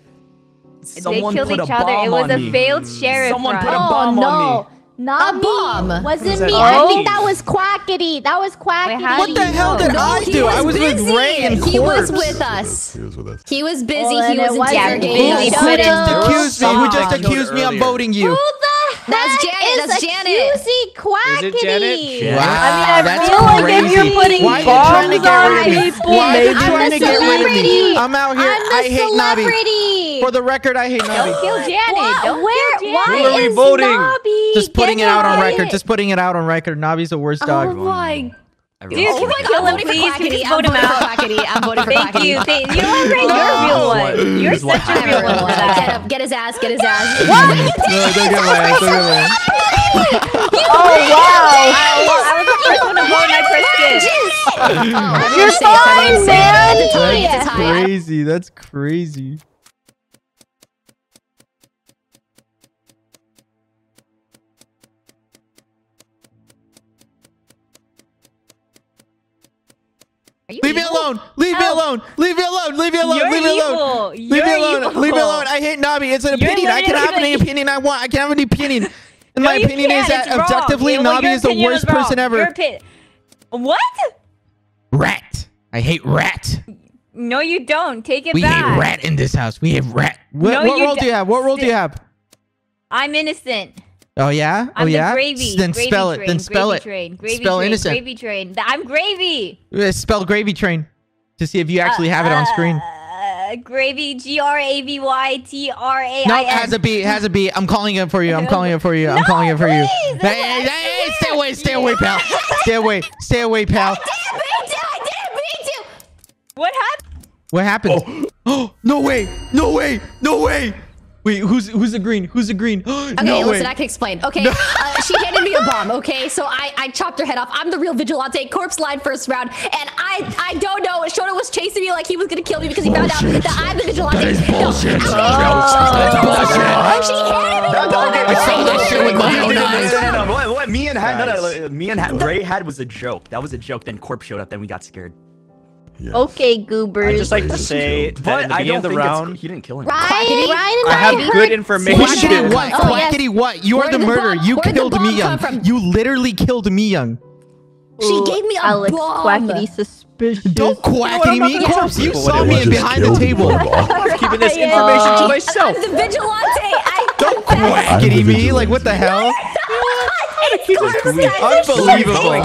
Someone they killed each other. It was a failed sheriff. Someone put a bomb on me. Not a bomb. Wasn't me. I think that was Quackity. That was Quackity. What the hell did I do? I was with Ray and Corpse. He was with us. He was with us. He was busy. He was in Janet. Who just accused me? Who just accused me? I'm voting you. Who the heck is accusing Quackity? Wow, that's crazy. Why are you trying to get rid of me? Why are you trying to get rid of me? I'm out here. I hate Nabi. For the record, I hate Nabi. Don't kill Janet. Don't kill Janet. Why is Nabi? Just putting it out on record. Just putting it out on record. Nabi's the worst dog. Oh my. Dude, can oh we kill him, please? We just vote him out. I'm voting for Quackity. Thank you. Thank you. You're a real one. You're such a real one. Get up. Get his ass. Get his ass. What? You did it. Oh, wow. I was the first one to vote my first kid. You're fine, man. That's crazy. That's crazy. Leave evil? me alone! Leave oh. me alone! Leave me alone! Leave me alone! You're leave me alone! Leave You're me alone! Evil. Leave me alone! I hate Nabi. It's an You're opinion. I can have any opinion I want. I can have any opinion. And no, my opinion is that it's objectively Nabi like, is the worst is person ever. What? Rat. I hate rat. No, you don't. Take it we back. We hate rat in this house. We hate rat. What, no, what role do you have? What role do you have? I'm innocent. Oh yeah? Oh I'm yeah? The gravy. Then gravy spell train, it. Then spell it. Train, gravy spell train, innocent. Gravy train. I'm gravy. Spell gravy train to see if you actually uh, have it on screen. Uh, gravy. G R A V Y T R A I N. No, it has a B. It has a B. I'm calling it for you. I'm calling it for you. I'm no, calling it for please. you. Hey, hey, hey, stay away. Stay away, pal. Stay away. Stay away, pal. I didn't mean to. I didn't mean to. What happened? What happened? Oh. oh no way! No way! No way! Wait, who's who's the green? Who's the green? Okay, no listen, way. I can explain. Okay, no. uh, she handed me a bomb. Okay, so I I chopped her head off. I'm the real vigilante. Corpse line first round, and I I don't know. Shoto was chasing me like he was gonna kill me because he bullshit. found out that I'm the vigilante. That is bullshit. No, I mean, oh, that's bullshit. She handed me a bomb. I saw that shit with my own eyes. What, what me and had, nice. no, me and had, Ray had was a joke. That was a joke. Then Corpse showed up. Then we got scared. Yes. Okay, goobers. I just like to say that in the beginning of the round, he didn't kill him. Right? I have good information. Quackity what? Quackity what? You are the murderer. You killed Miyoung. You literally killed Miyoung. She gave me a Alex, bomb. Quackity suspicious. Don't Quackity me. You saw me behind the table. I'm keeping this information to myself. I'm the vigilante. Don't Quackity me. Like what the hell? Unbelievable.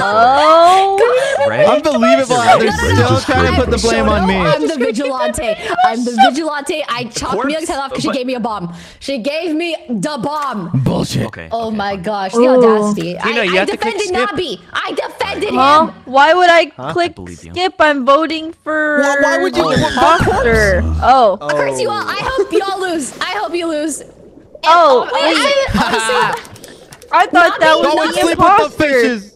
Oh, unbelievable how they're still trying to put the blame on me. I'm the vigilante. I'm the vigilante. I chopped Miyoung's head off because she gave me a bomb. She gave me the bomb. Bullshit. Okay, oh okay, my okay. gosh, the audacity. Tina, I, I defended Nabi. I defended huh? him. Why would I huh? click I skip? I'm voting for well, why would you imposter. Oh. oh. Curse you all. I hope y'all lose. I hope you lose. And oh, I honestly I thought Nabi, that was Don't an imposter.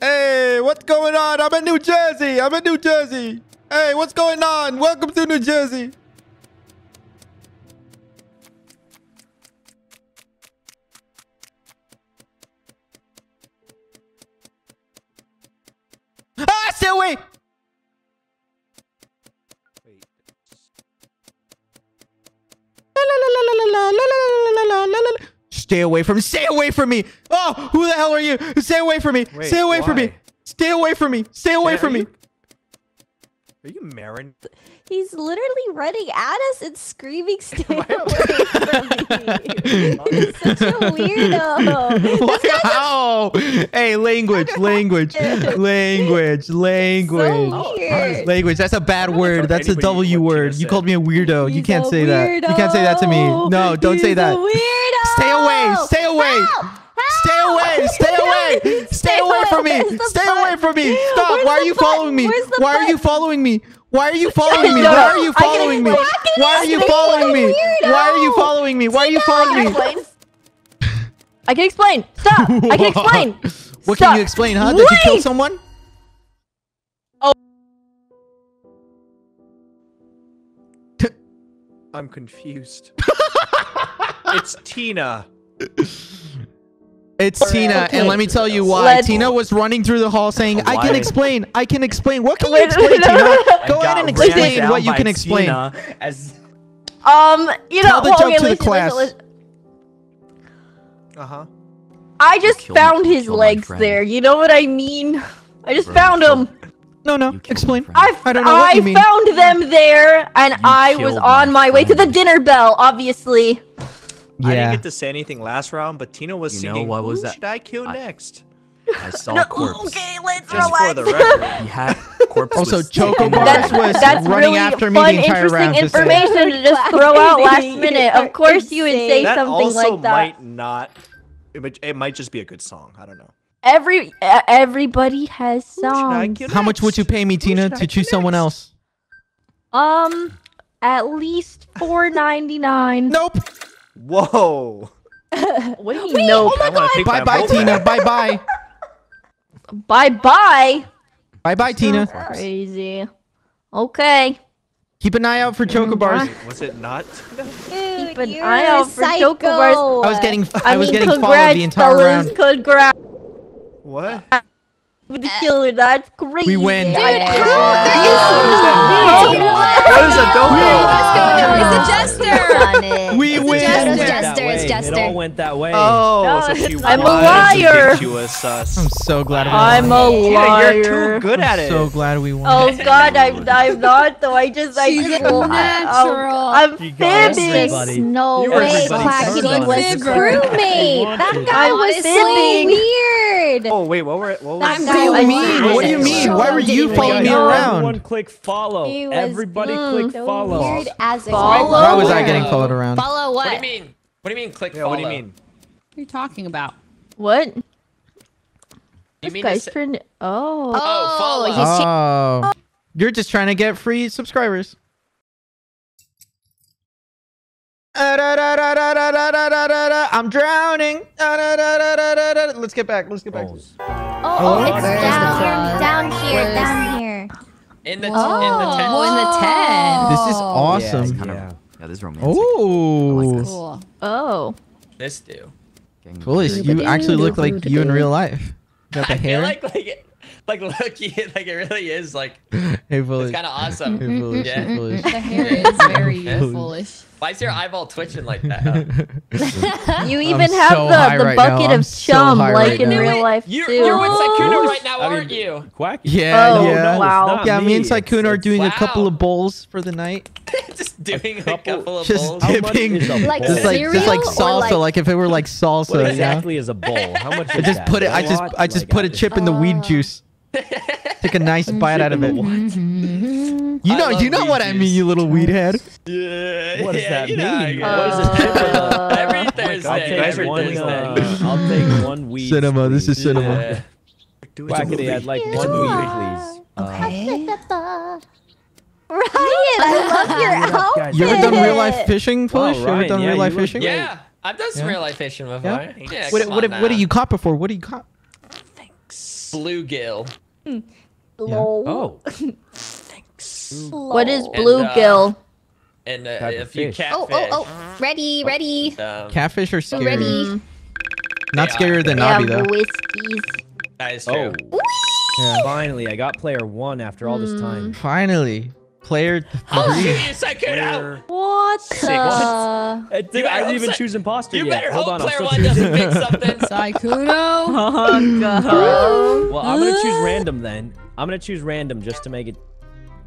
Hey, what's going on? I'm in New Jersey. I'm in New Jersey. Hey, what's going on? Welcome to New Jersey. away! Wait. Stay away from me! Stay away from me! Oh, who the hell are you? Stay away from me! Wait, stay away why? from me! Stay away from me! Stay away yeah, from me! You... Are you Marin? He's literally running at us and screaming, stay away from me. He's such a weirdo. Wow. A... Hey, language, language, language, language, so weird. Language. That's a bad word. That's a W word. You called me a weirdo. He's you can't say weirdo. that. You can't say that to me. No, don't He's say that. Weirdo. Stay away. Stay away. Help! Stay away! Stay away! Stay away from me! Stay away from me! Stop! Why are you following me? Why are you following me? Why are you following me? Why are you following me? Why are you following me? Why are you following me? Why are you following me? I can explain! Stop! I can explain! What can you explain, huh? Did you kill someone? Oh. I'm confused. It's Tina. It's right, Tina, okay. and let me tell you why. Let's... Tina was running through the hall saying, I can explain, I can explain. What can you explain, Tina? Go ahead and explain what you can explain. As... Um, you know, tell the well, joke okay, to listen, the class. Listen, listen. Uh-huh. I just kill found me, his legs there, you know what I mean? I just Bro, found him. No, no, explain. I, I don't know what I you mean. found them there, and you I was on my friend. way to the dinner bell, obviously. Yeah. I didn't get to say anything last round, but Tina was you singing, know what was that? should I kill I, next? I saw no, Corpse. Okay, let's Just relax. For the record, had Corpse also, Chocobars was that's running really after me the entire round. That's really fun, interesting information to just throw out last minute. Of course you would say that something like that. That also might not... It, it might just be a good song. I don't know. Every uh, Everybody has songs. How much would you pay me, Tina, to choose next? someone else? Um, at least four ninety-nine. Nope. Whoa! What do you Wait, know? Oh my God. Bye bye, Tina. Bye bye. Bye bye. Bye bye, Tina. Crazy. Okay. Keep an eye out for Chocobars. Was it not? Dude, Keep an eye out for psycho. Chocobars. I was getting, I, I was mean, getting followed the entire round. Congrats. What? The killer. That's crazy. We win. Dude, I, how oh, that is. What is a dodo? It's a jester. We win. It's jester. It all went that way. Oh, no, so I'm a liar. Was, uh, I'm so glad. I'm a liar. You're too good at it. I'm so glad we won. Oh God, I'm I'm not though. I just I She's just natural. I, I'm fibbing. No way. Quackity was his crewmate. That guy was so weird. Oh wait, what were what was? I mean, what do you mean? So Why were you following me around? Everyone click follow. Everybody mm, click so follow. Weird as follow. How was I getting followed around? Follow what? What do you mean? What do you mean click yeah, follow? What do you mean? What are you talking about? What? You this mean guy's turned... Oh. Oh, follow. Oh. You're just trying to get free subscribers. I'm drowning. Let's get back. Let's get back. Oh, oh, it's down, down here, down here. In the, oh. in the tent. Oh, in the tent. This is awesome. Yeah, it's kind of, yeah this is romantic. Oh, I like this. Cool. Oh, this do. Foolish, you actually look like you in real life. Got the I hair. Feel like, like, like look, like it really is like. Hey, Foolish. It's kind of awesome. Hey, Foolish. Yeah. Hey, Foolish. The hair is very Foolish. Why is your eyeball twitching like that? Huh? You even I'm have so the, the right bucket of chum, so like right in now. real life, you, too. You're with Sykkuno right now, aren't I mean, you? Quacky. Yeah, oh, yeah. No, wow. Yeah, me, me and Sykkuno are doing wow. a couple of bowls for the night. Just doing a couple, a couple of just bowls? Just dipping. Like just like, just like salsa, like... like if it were like salsa. What exactly yeah? is a bowl? How much is I just that? Put it, I just, I just like put a chip in the weed juice. Take a nice bite out of it. You know, you know what I mean, you little weed head. Yeah, what does that mean? Every Thursday, every Thursday. I'll take one weed. Cinema, this is cinema. Quackity, I'd like one weed, please. Okay. Ryan, I love your outfit. You ever done real life fishing, Foolish? You ever done real life fishing? Yeah, I've done some real life fishing before. Yeah. What what do you caught before? What do you caught? Thanks. Bluegill. Oh. What is bluegill? And, uh, and uh, if you catfish. Oh, oh, oh. Ready, ready. Um, catfish are scary. Ready. Not scarier than Nabi, though. That is true. Oh. Yeah. Finally, I got player one after all this time. Finally. Player three. Oh, shit, Sykkuno! What the? Dude, I didn't even so choose imposter you yet. You better Hold hope on, player one doesn't pick something. Sykkuno? Oh, God. Right. Well, I'm going to choose random then. I'm going to choose random just to make it...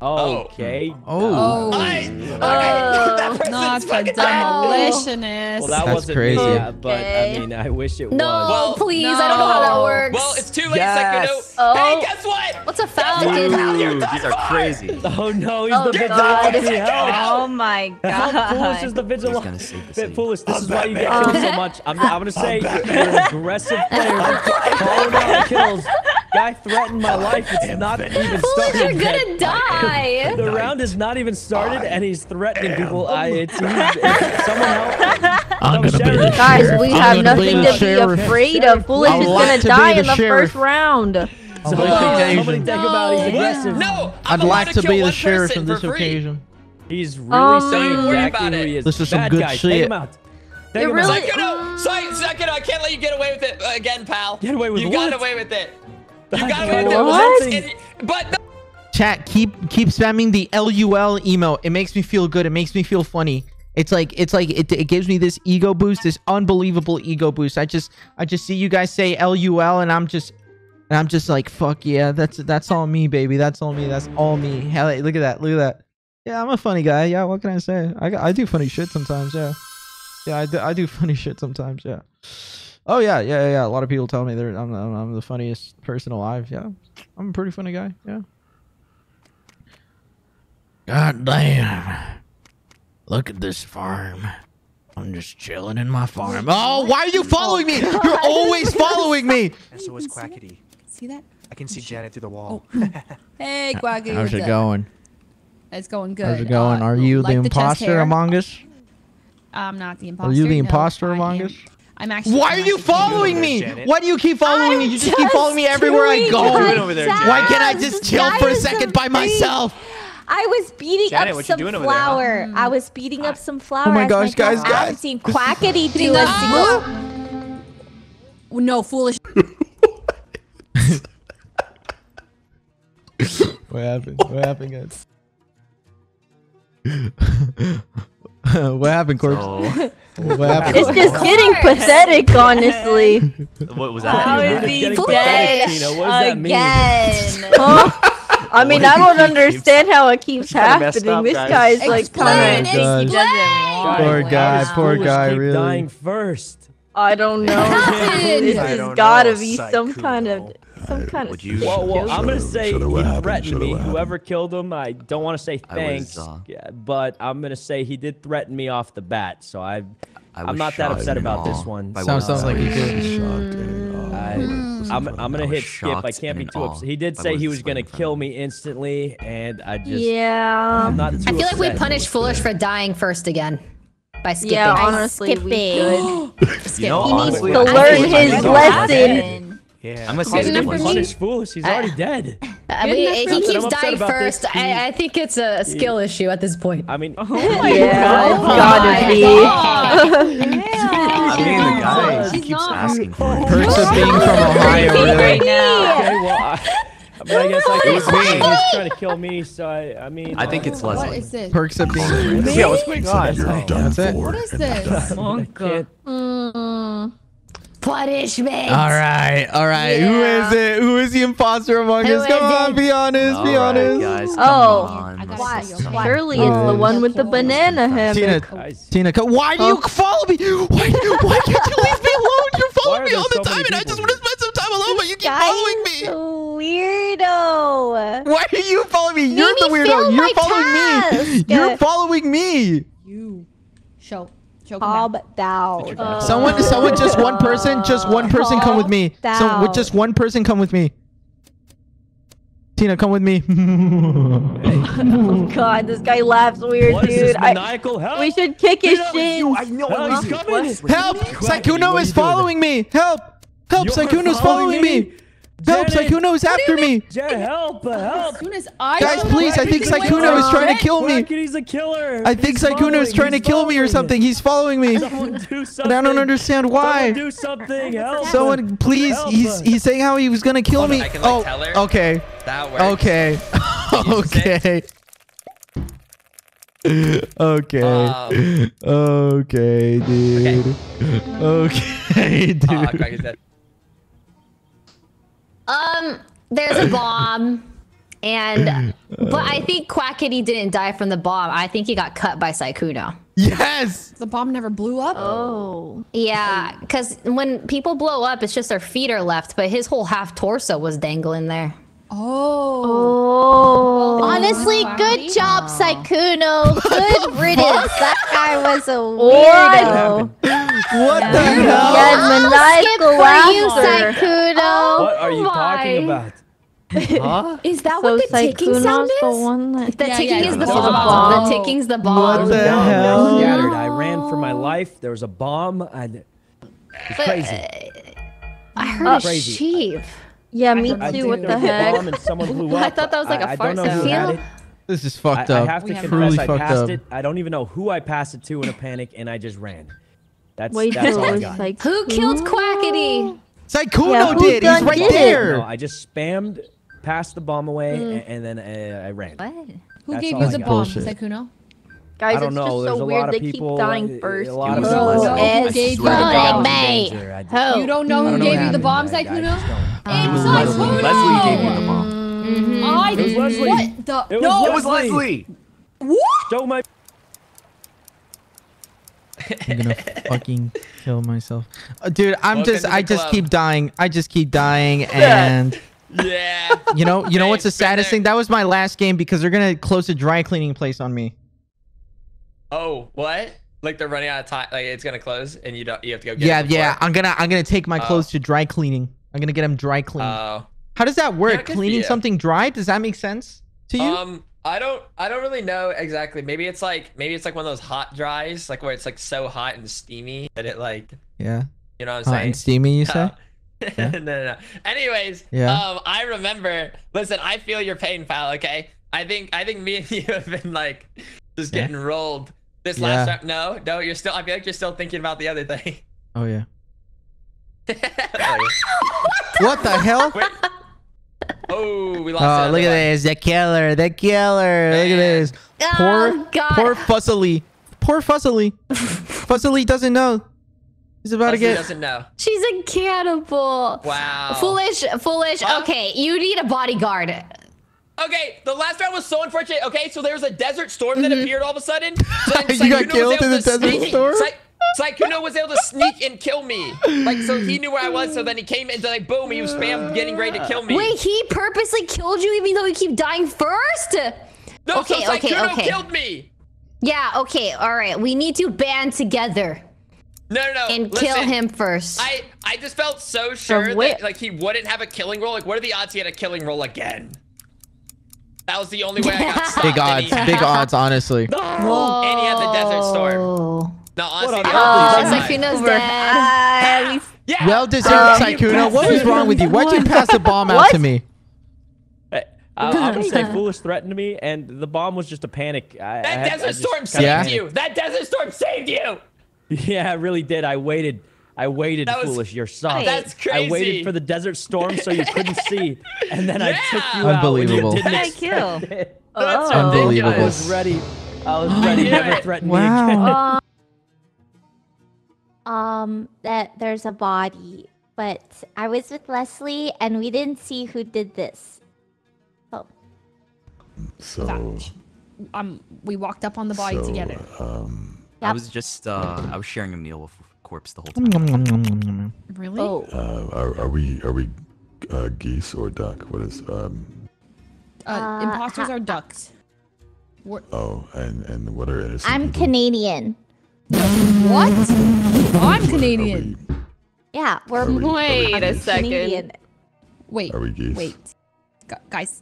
Okay. Oh. oh. I, okay. Uh, that person's not fucking demolitionist. Well, that That's wasn't crazy. Me, yeah, but okay. I mean, I wish it no, was. Well, please, no, please. I don't know how that works. Well, it's too late, yes. Sykkuno. Oh. Hey, guess what? What's a falcon? Dude, these are crazy. Oh, no. He's oh, the vigilante. Oh, my God. How foolish is the vigilante? Foolish. This I'm is why you get killed so much. I'm, I'm going to say you're an aggressive player. Oh, no, kills. Guy threatened my life. It's not even started. You're gonna die. The round is not even started, and he's threatening people. I, it's, he's, it's someone else. I'm no, gonna be the Guys, we I'm have nothing to sheriff. be afraid of. Foolish is gonna to die in the sheriff. first round. Oh, so somebody think about he's aggressive. No, I'm I'd like to, to be the sheriff in this free. occasion. He's really um, saying exactly who he is. This is some Bad good guys. shit. Take him out. Take him out. Sykkuno, Sykkuno, I can't let you get away with it again, pal. Get away with it. You got away with it. You got it. What? It, but no. Chat, keep keep spamming the L U L emo. It makes me feel good. It makes me feel funny. It's like it's like it, it gives me this ego boost, this unbelievable ego boost. I just I just see you guys say L U L, and I'm just and I'm just like, fuck yeah, that's that's all me, baby. That's all me. That's all me. Hell, look at that. Look at that. Yeah, I'm a funny guy. Yeah, what can I say? I I do funny shit sometimes. Yeah, yeah, I do, I do funny shit sometimes. Yeah. Oh yeah, yeah, yeah. A lot of people tell me they're I'm, I'm the funniest person alive. Yeah, I'm a pretty funny guy. Yeah. God damn! Look at this farm. I'm just chilling in my farm. Oh, why are you following me? You're always following me. And so is Quackity. See that? I can see Janet through the wall. Oh. Hey, Quackity. How's it going? It's going good. How's it going? Uh, are you like the, the imposter among us? I'm not the imposter. Are you the no, imposter among us? I'm actually, Why I'm are you following me? There, Why do you keep following I'm me? You just keep following me everywhere I go. Over there, Why can't I just chill for a second by myself? I was beating Janet, up some flour. I was beating up some flour. Oh my gosh, like, guys, guys. I haven't seen Quackity do a single... No, foolish... What happened? What happened, guys? What happened, Corpse? So, what happened? It's just getting pathetic, honestly. What was that? How is he dead pathetic, Tina? What does again? That mean? Huh? I mean, I don't understand how it keeps happening. Up, this guy is like kind of... Poor guy, poor guy, really. Dying first. I don't know. This has gotta be some kind of... Some kind of you, well, well, I'm gonna say he threatened me. Whoever killed him, I don't want to say thanks, was, uh, yeah, but I'm gonna say he did threaten me off the bat. So I, I I'm not that upset about this one. Sounds sounds like he did. I'm I'm gonna hit skip. I can't be too upset. He did say he was gonna kill me instantly, and I just yeah. I'm not too I feel like we punished Foolish for dying first again. By skipping. Yeah, honestly, we could. Skip. He needs to learn his lesson. Yeah. I'm gonna say he's gonna punish Foolish. He's uh, already dead. I mean, he keeps I'm dying first. I, I think it's a skill yeah. issue at this point. I mean, oh my yeah, God, it's gotta be. I mean, the guy he keeps not. asking for it. Perks of being from Ohio right now. Okay, well, I, I, mean, I guess I can see he's trying to kill me. So I, I mean, I think it's Leslie. What is it? Perks of being. Yeah, what's going on? That's it. What is this? Monka. Punish me. All right, all right. Yeah. Who is it? Who is the imposter among us? Come on, it? be honest, all be honest. Right, guys, oh, on. I got surely it's the one with the banana hammock. Tina, Tina, come. Why do you follow me? Why, why can't you leave me alone? You're following me all the so time, and people? I just want to spend some time alone, but you keep following me. Weirdo. Why are you following me? You're the weirdo. You're following me. You're following me. You, show. Calm down. Uh, someone, someone, just one person, just one person, come with me. So, with just one person, come with me. Tina, come with me. Oh God, this guy laughs weird, what dude. Is this maniacal? Help. I, we should kick his shit. I know help, he's coming. Help! Sykkuno is following me. Help! Help! Sykkuno's following me. Dope, Sykkuno is after me! Jared, help, help! As soon as I Guys, please, I think Sykkuno is trying to kill me! Quackity's a killer! I think Sykkuno is trying to kill me or something! He's following me! Someone do something! I don't understand why! Someone do something! Help! Someone, please! He's he's saying how he was gonna kill me! Oh, okay. That works. Okay. Okay. Okay. Um, okay, dude. Okay, okay dude. Uh, Quackity's dead. Um, there's a bomb, and but I think Quackity didn't die from the bomb. I think he got cut by Sykkuno. Yes! The bomb never blew up? Oh. Yeah, because when people blow up, it's just their feet are left, but his whole half torso was dangling there. Oh. Oh. Honestly, good job, Sykkuno. Good riddance. That guy was a weirdo. What yeah. the hell? Yeah, skip for you, Sykkuno. What are you oh talking about? Huh? Is that so what the ticking sound is? The, one that the yeah, ticking yeah, is the bomb. bomb. The ticking's the bomb. What the no, hell? No. I ran for my life. There was a bomb. I... It was but, crazy. Uh, I heard oh, a crazy. sheep. Yeah, me too. I what the heck? I thought that was like I, a fart sound. This is fucked up. I, I have to we confess, have I passed up. it. I don't even know who I passed it to in a panic, and I just ran. That's, Wait, that's all I got. Like, who killed Quackity? Sykkuno yeah, did. He's right did? there. No, I just spammed, passed the bomb away, mm. and, and then uh, I ran. What? Who that's gave you the bomb, Sykkuno? Guys, it's know. just There's so weird they people, keep dying first. You don't know who gave you the bomb, Sykkuno? Um, it was Leslie. Leslie gave you the bomb. Mm-hmm. I it was Leslie. What the? It was no, Leslie. it was Leslie. What? Don't my. I'm gonna fucking kill myself, uh, dude. I'm Welcome just, I club. just keep dying. I just keep dying, and yeah. You know, you know what's the saddest thing? That was my last game because they're gonna close a dry cleaning place on me. Oh, what? Like they're running out of time. Like it's gonna close, and you don't. You have to go. Get yeah, it yeah. I'm gonna, I'm gonna take my oh. clothes to dry cleaning. I'm gonna get them dry cleaned. Uh, How does that work? Cleaning yeah. something dry? Does that make sense to you? Um, I don't, I don't really know exactly. Maybe it's like, maybe it's like one of those hot dries, like where it's like so hot and steamy that it like, yeah, you know what I'm hot saying? Hot and steamy, you say? Yeah. no, no, no. Anyways, yeah. um, I remember. Listen, I feel your pain, pal. Okay, I think, I think me and you have been like, just yeah. getting rolled this yeah. last round. No, no, you're still. I feel like you're still thinking about the other thing. Oh yeah. What the hell? Wait. Oh, we lost. Oh, look at this! The killer! The killer! Man. Look at this! Oh, poor, God. poor Fussily. Poor Fussily. Fussily doesn't know. He's about Leslie to get. Doesn't know. She's a cannibal. Wow. Foolish, foolish. Huh? Okay, you need a bodyguard. Okay, the last round was so unfortunate. Okay, so there was a desert storm mm-hmm. that appeared all of a sudden. So you got killed in the desert storm. Sykkuno was able to sneak and kill me. Like, so he knew where I was, so then he came and like, boom, he was spam getting ready to kill me. Wait, he purposely killed you even though you keep dying first? No, okay, so okay, Sykkuno okay. killed me. Yeah, okay, all right. We need to band together. No, no, no. And Listen, kill him first. I, I just felt so sure that like he wouldn't have a killing roll. Like, what are the odds he had a killing roll again? That was the only way I got stopped. Big odds, he... big odds, honestly. Whoa. And he had the desert storm. No, honestly, Sykkuno's dead. Yeah. Well deserved, Sykkuno. What was wrong with you? Why'd you pass the bomb out to me? Hey, I'm, I'm gonna say Foolish threatened me, and the bomb was just a panic. I, that I had, desert storm saved yeah. you. That desert storm saved you. Yeah, it really did. I waited. I waited, was, Foolish. You're soft. That's crazy. I waited for the desert storm so you couldn't see, and then yeah. I took you out. Unbelievable. Didn't I kill. It. Oh. That's unbelievable. I was ready. I was ready. Never threatened me again. Um, that there's a body, but I was with Leslie and we didn't see who did this. Oh. So, that, um, we walked up on the body so, together. Um, yep. I was just, uh, I was sharing a meal with Corpse the whole time. Really? Oh. Uh, are, are we, are we, uh, geese or duck? What is, um, uh, uh imposters are ducks. We're... Oh, and, and what are innocent I'm people? Canadian. What? I'm Canadian. We, yeah, we're. We, wait we, a second. Canadian. Wait. Are we geese? Wait, Gu guys.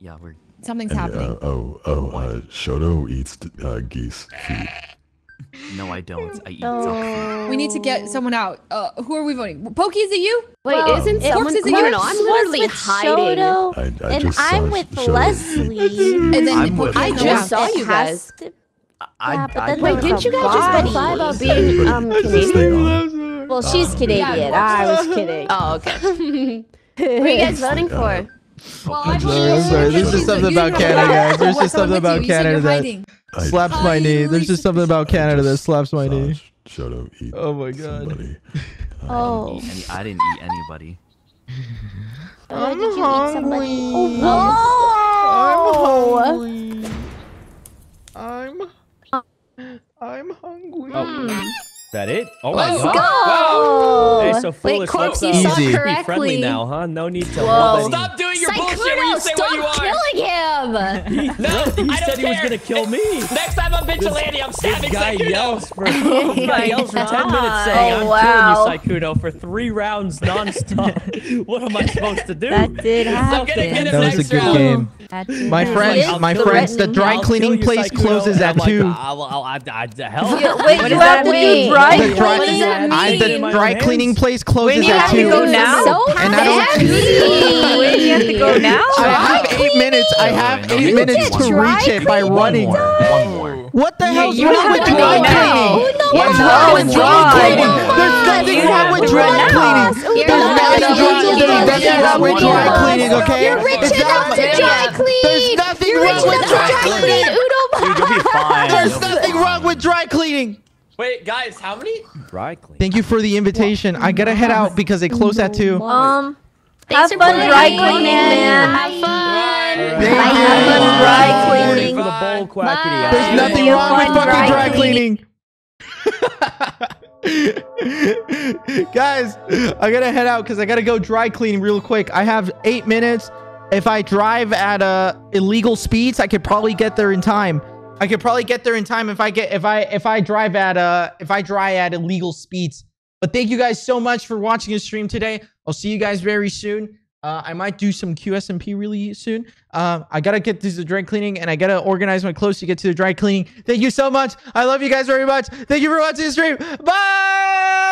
Yeah, we're. Something's and, happening. Uh, oh, oh, uh, Shoto eats uh, geese feet. No, I don't. I eat dog food. We need to get someone out. Uh, who are we voting? Pokey, is it you? Wait, well, isn't someone is it you? No, I'm literally hiding. Shoto, I, I and I'm with Shoto. Leslie. And then I'm with I just saw you guys. To, I, yeah, I, I, wait, didn't you guys just complain about being um, Canadian? Well, she's Canadian. I was kidding. Oh, okay. Who are you guys voting for? Well, I'm sorry. There's just something about Canada, guys. There's just something about Canada that slaps my knee. There's just something about Canada that slaps my knee. Shoto, eat. Oh my god. Oh. I didn't eat anybody. I'm hungry. I'm hungry. I'm. I'm hungry. That it? Oh my Let's god. Go. Wow. Hey, so Foolish, Wait, Corpse, you saw correctly. Be friendly now, huh? No need to love any... Stop doing your Sykkuno, bullshit when you say what you are! Stop killing him! He, no, he I said don't he care. was gonna kill me! Next time I'm vigilante, I'm stabbing Sykkuno! This guy yells for, yells for ten minutes saying, oh, I'm wow. killing you, Sykkuno, for three rounds non-stop. What am I supposed to do? That did happen. I'm gonna get him that next was a good round. game. My friends, my friends, the dry cleaning place closes at two. Wait, you have to do dry cleaning? I, the dry cleaning place closes at two. Wait, you have to go now? So and I don't. Wait, you have to go now? I have eight minutes. I have eight minutes to reach it by running. One more. What the hell is wrong with dry cleaning? What's wrong with dry cleaning? There's nothing wrong with dry cleaning. There's nothing wrong with dry cleaning, okay? You're rich enough to dry clean. There's nothing wrong with dry cleaning. There's nothing wrong with dry cleaning. Wait, guys, how many? Dry clean. Thank you for the invitation. I gotta head out because they close at two. Um, have fun dry cleaning, man. Have fun. Thank you. Have fun dry cleaning. For the bowl, Quackity. There's nothing wrong with fucking dry cleaning. Guys, I gotta head out because I gotta go dry clean real quick. I have eight minutes. If I drive at uh, illegal speeds, I could probably get there in time. I could probably get there in time if I get if I if I drive at uh if I drive at illegal speeds. But thank you guys so much for watching the stream today. I'll see you guys very soon. Uh, I might do some Q S M P really soon. Uh, I gotta get to the dry cleaning and I gotta organize my clothes to get to the dry cleaning. Thank you so much. I love you guys very much. Thank you for watching the stream. Bye!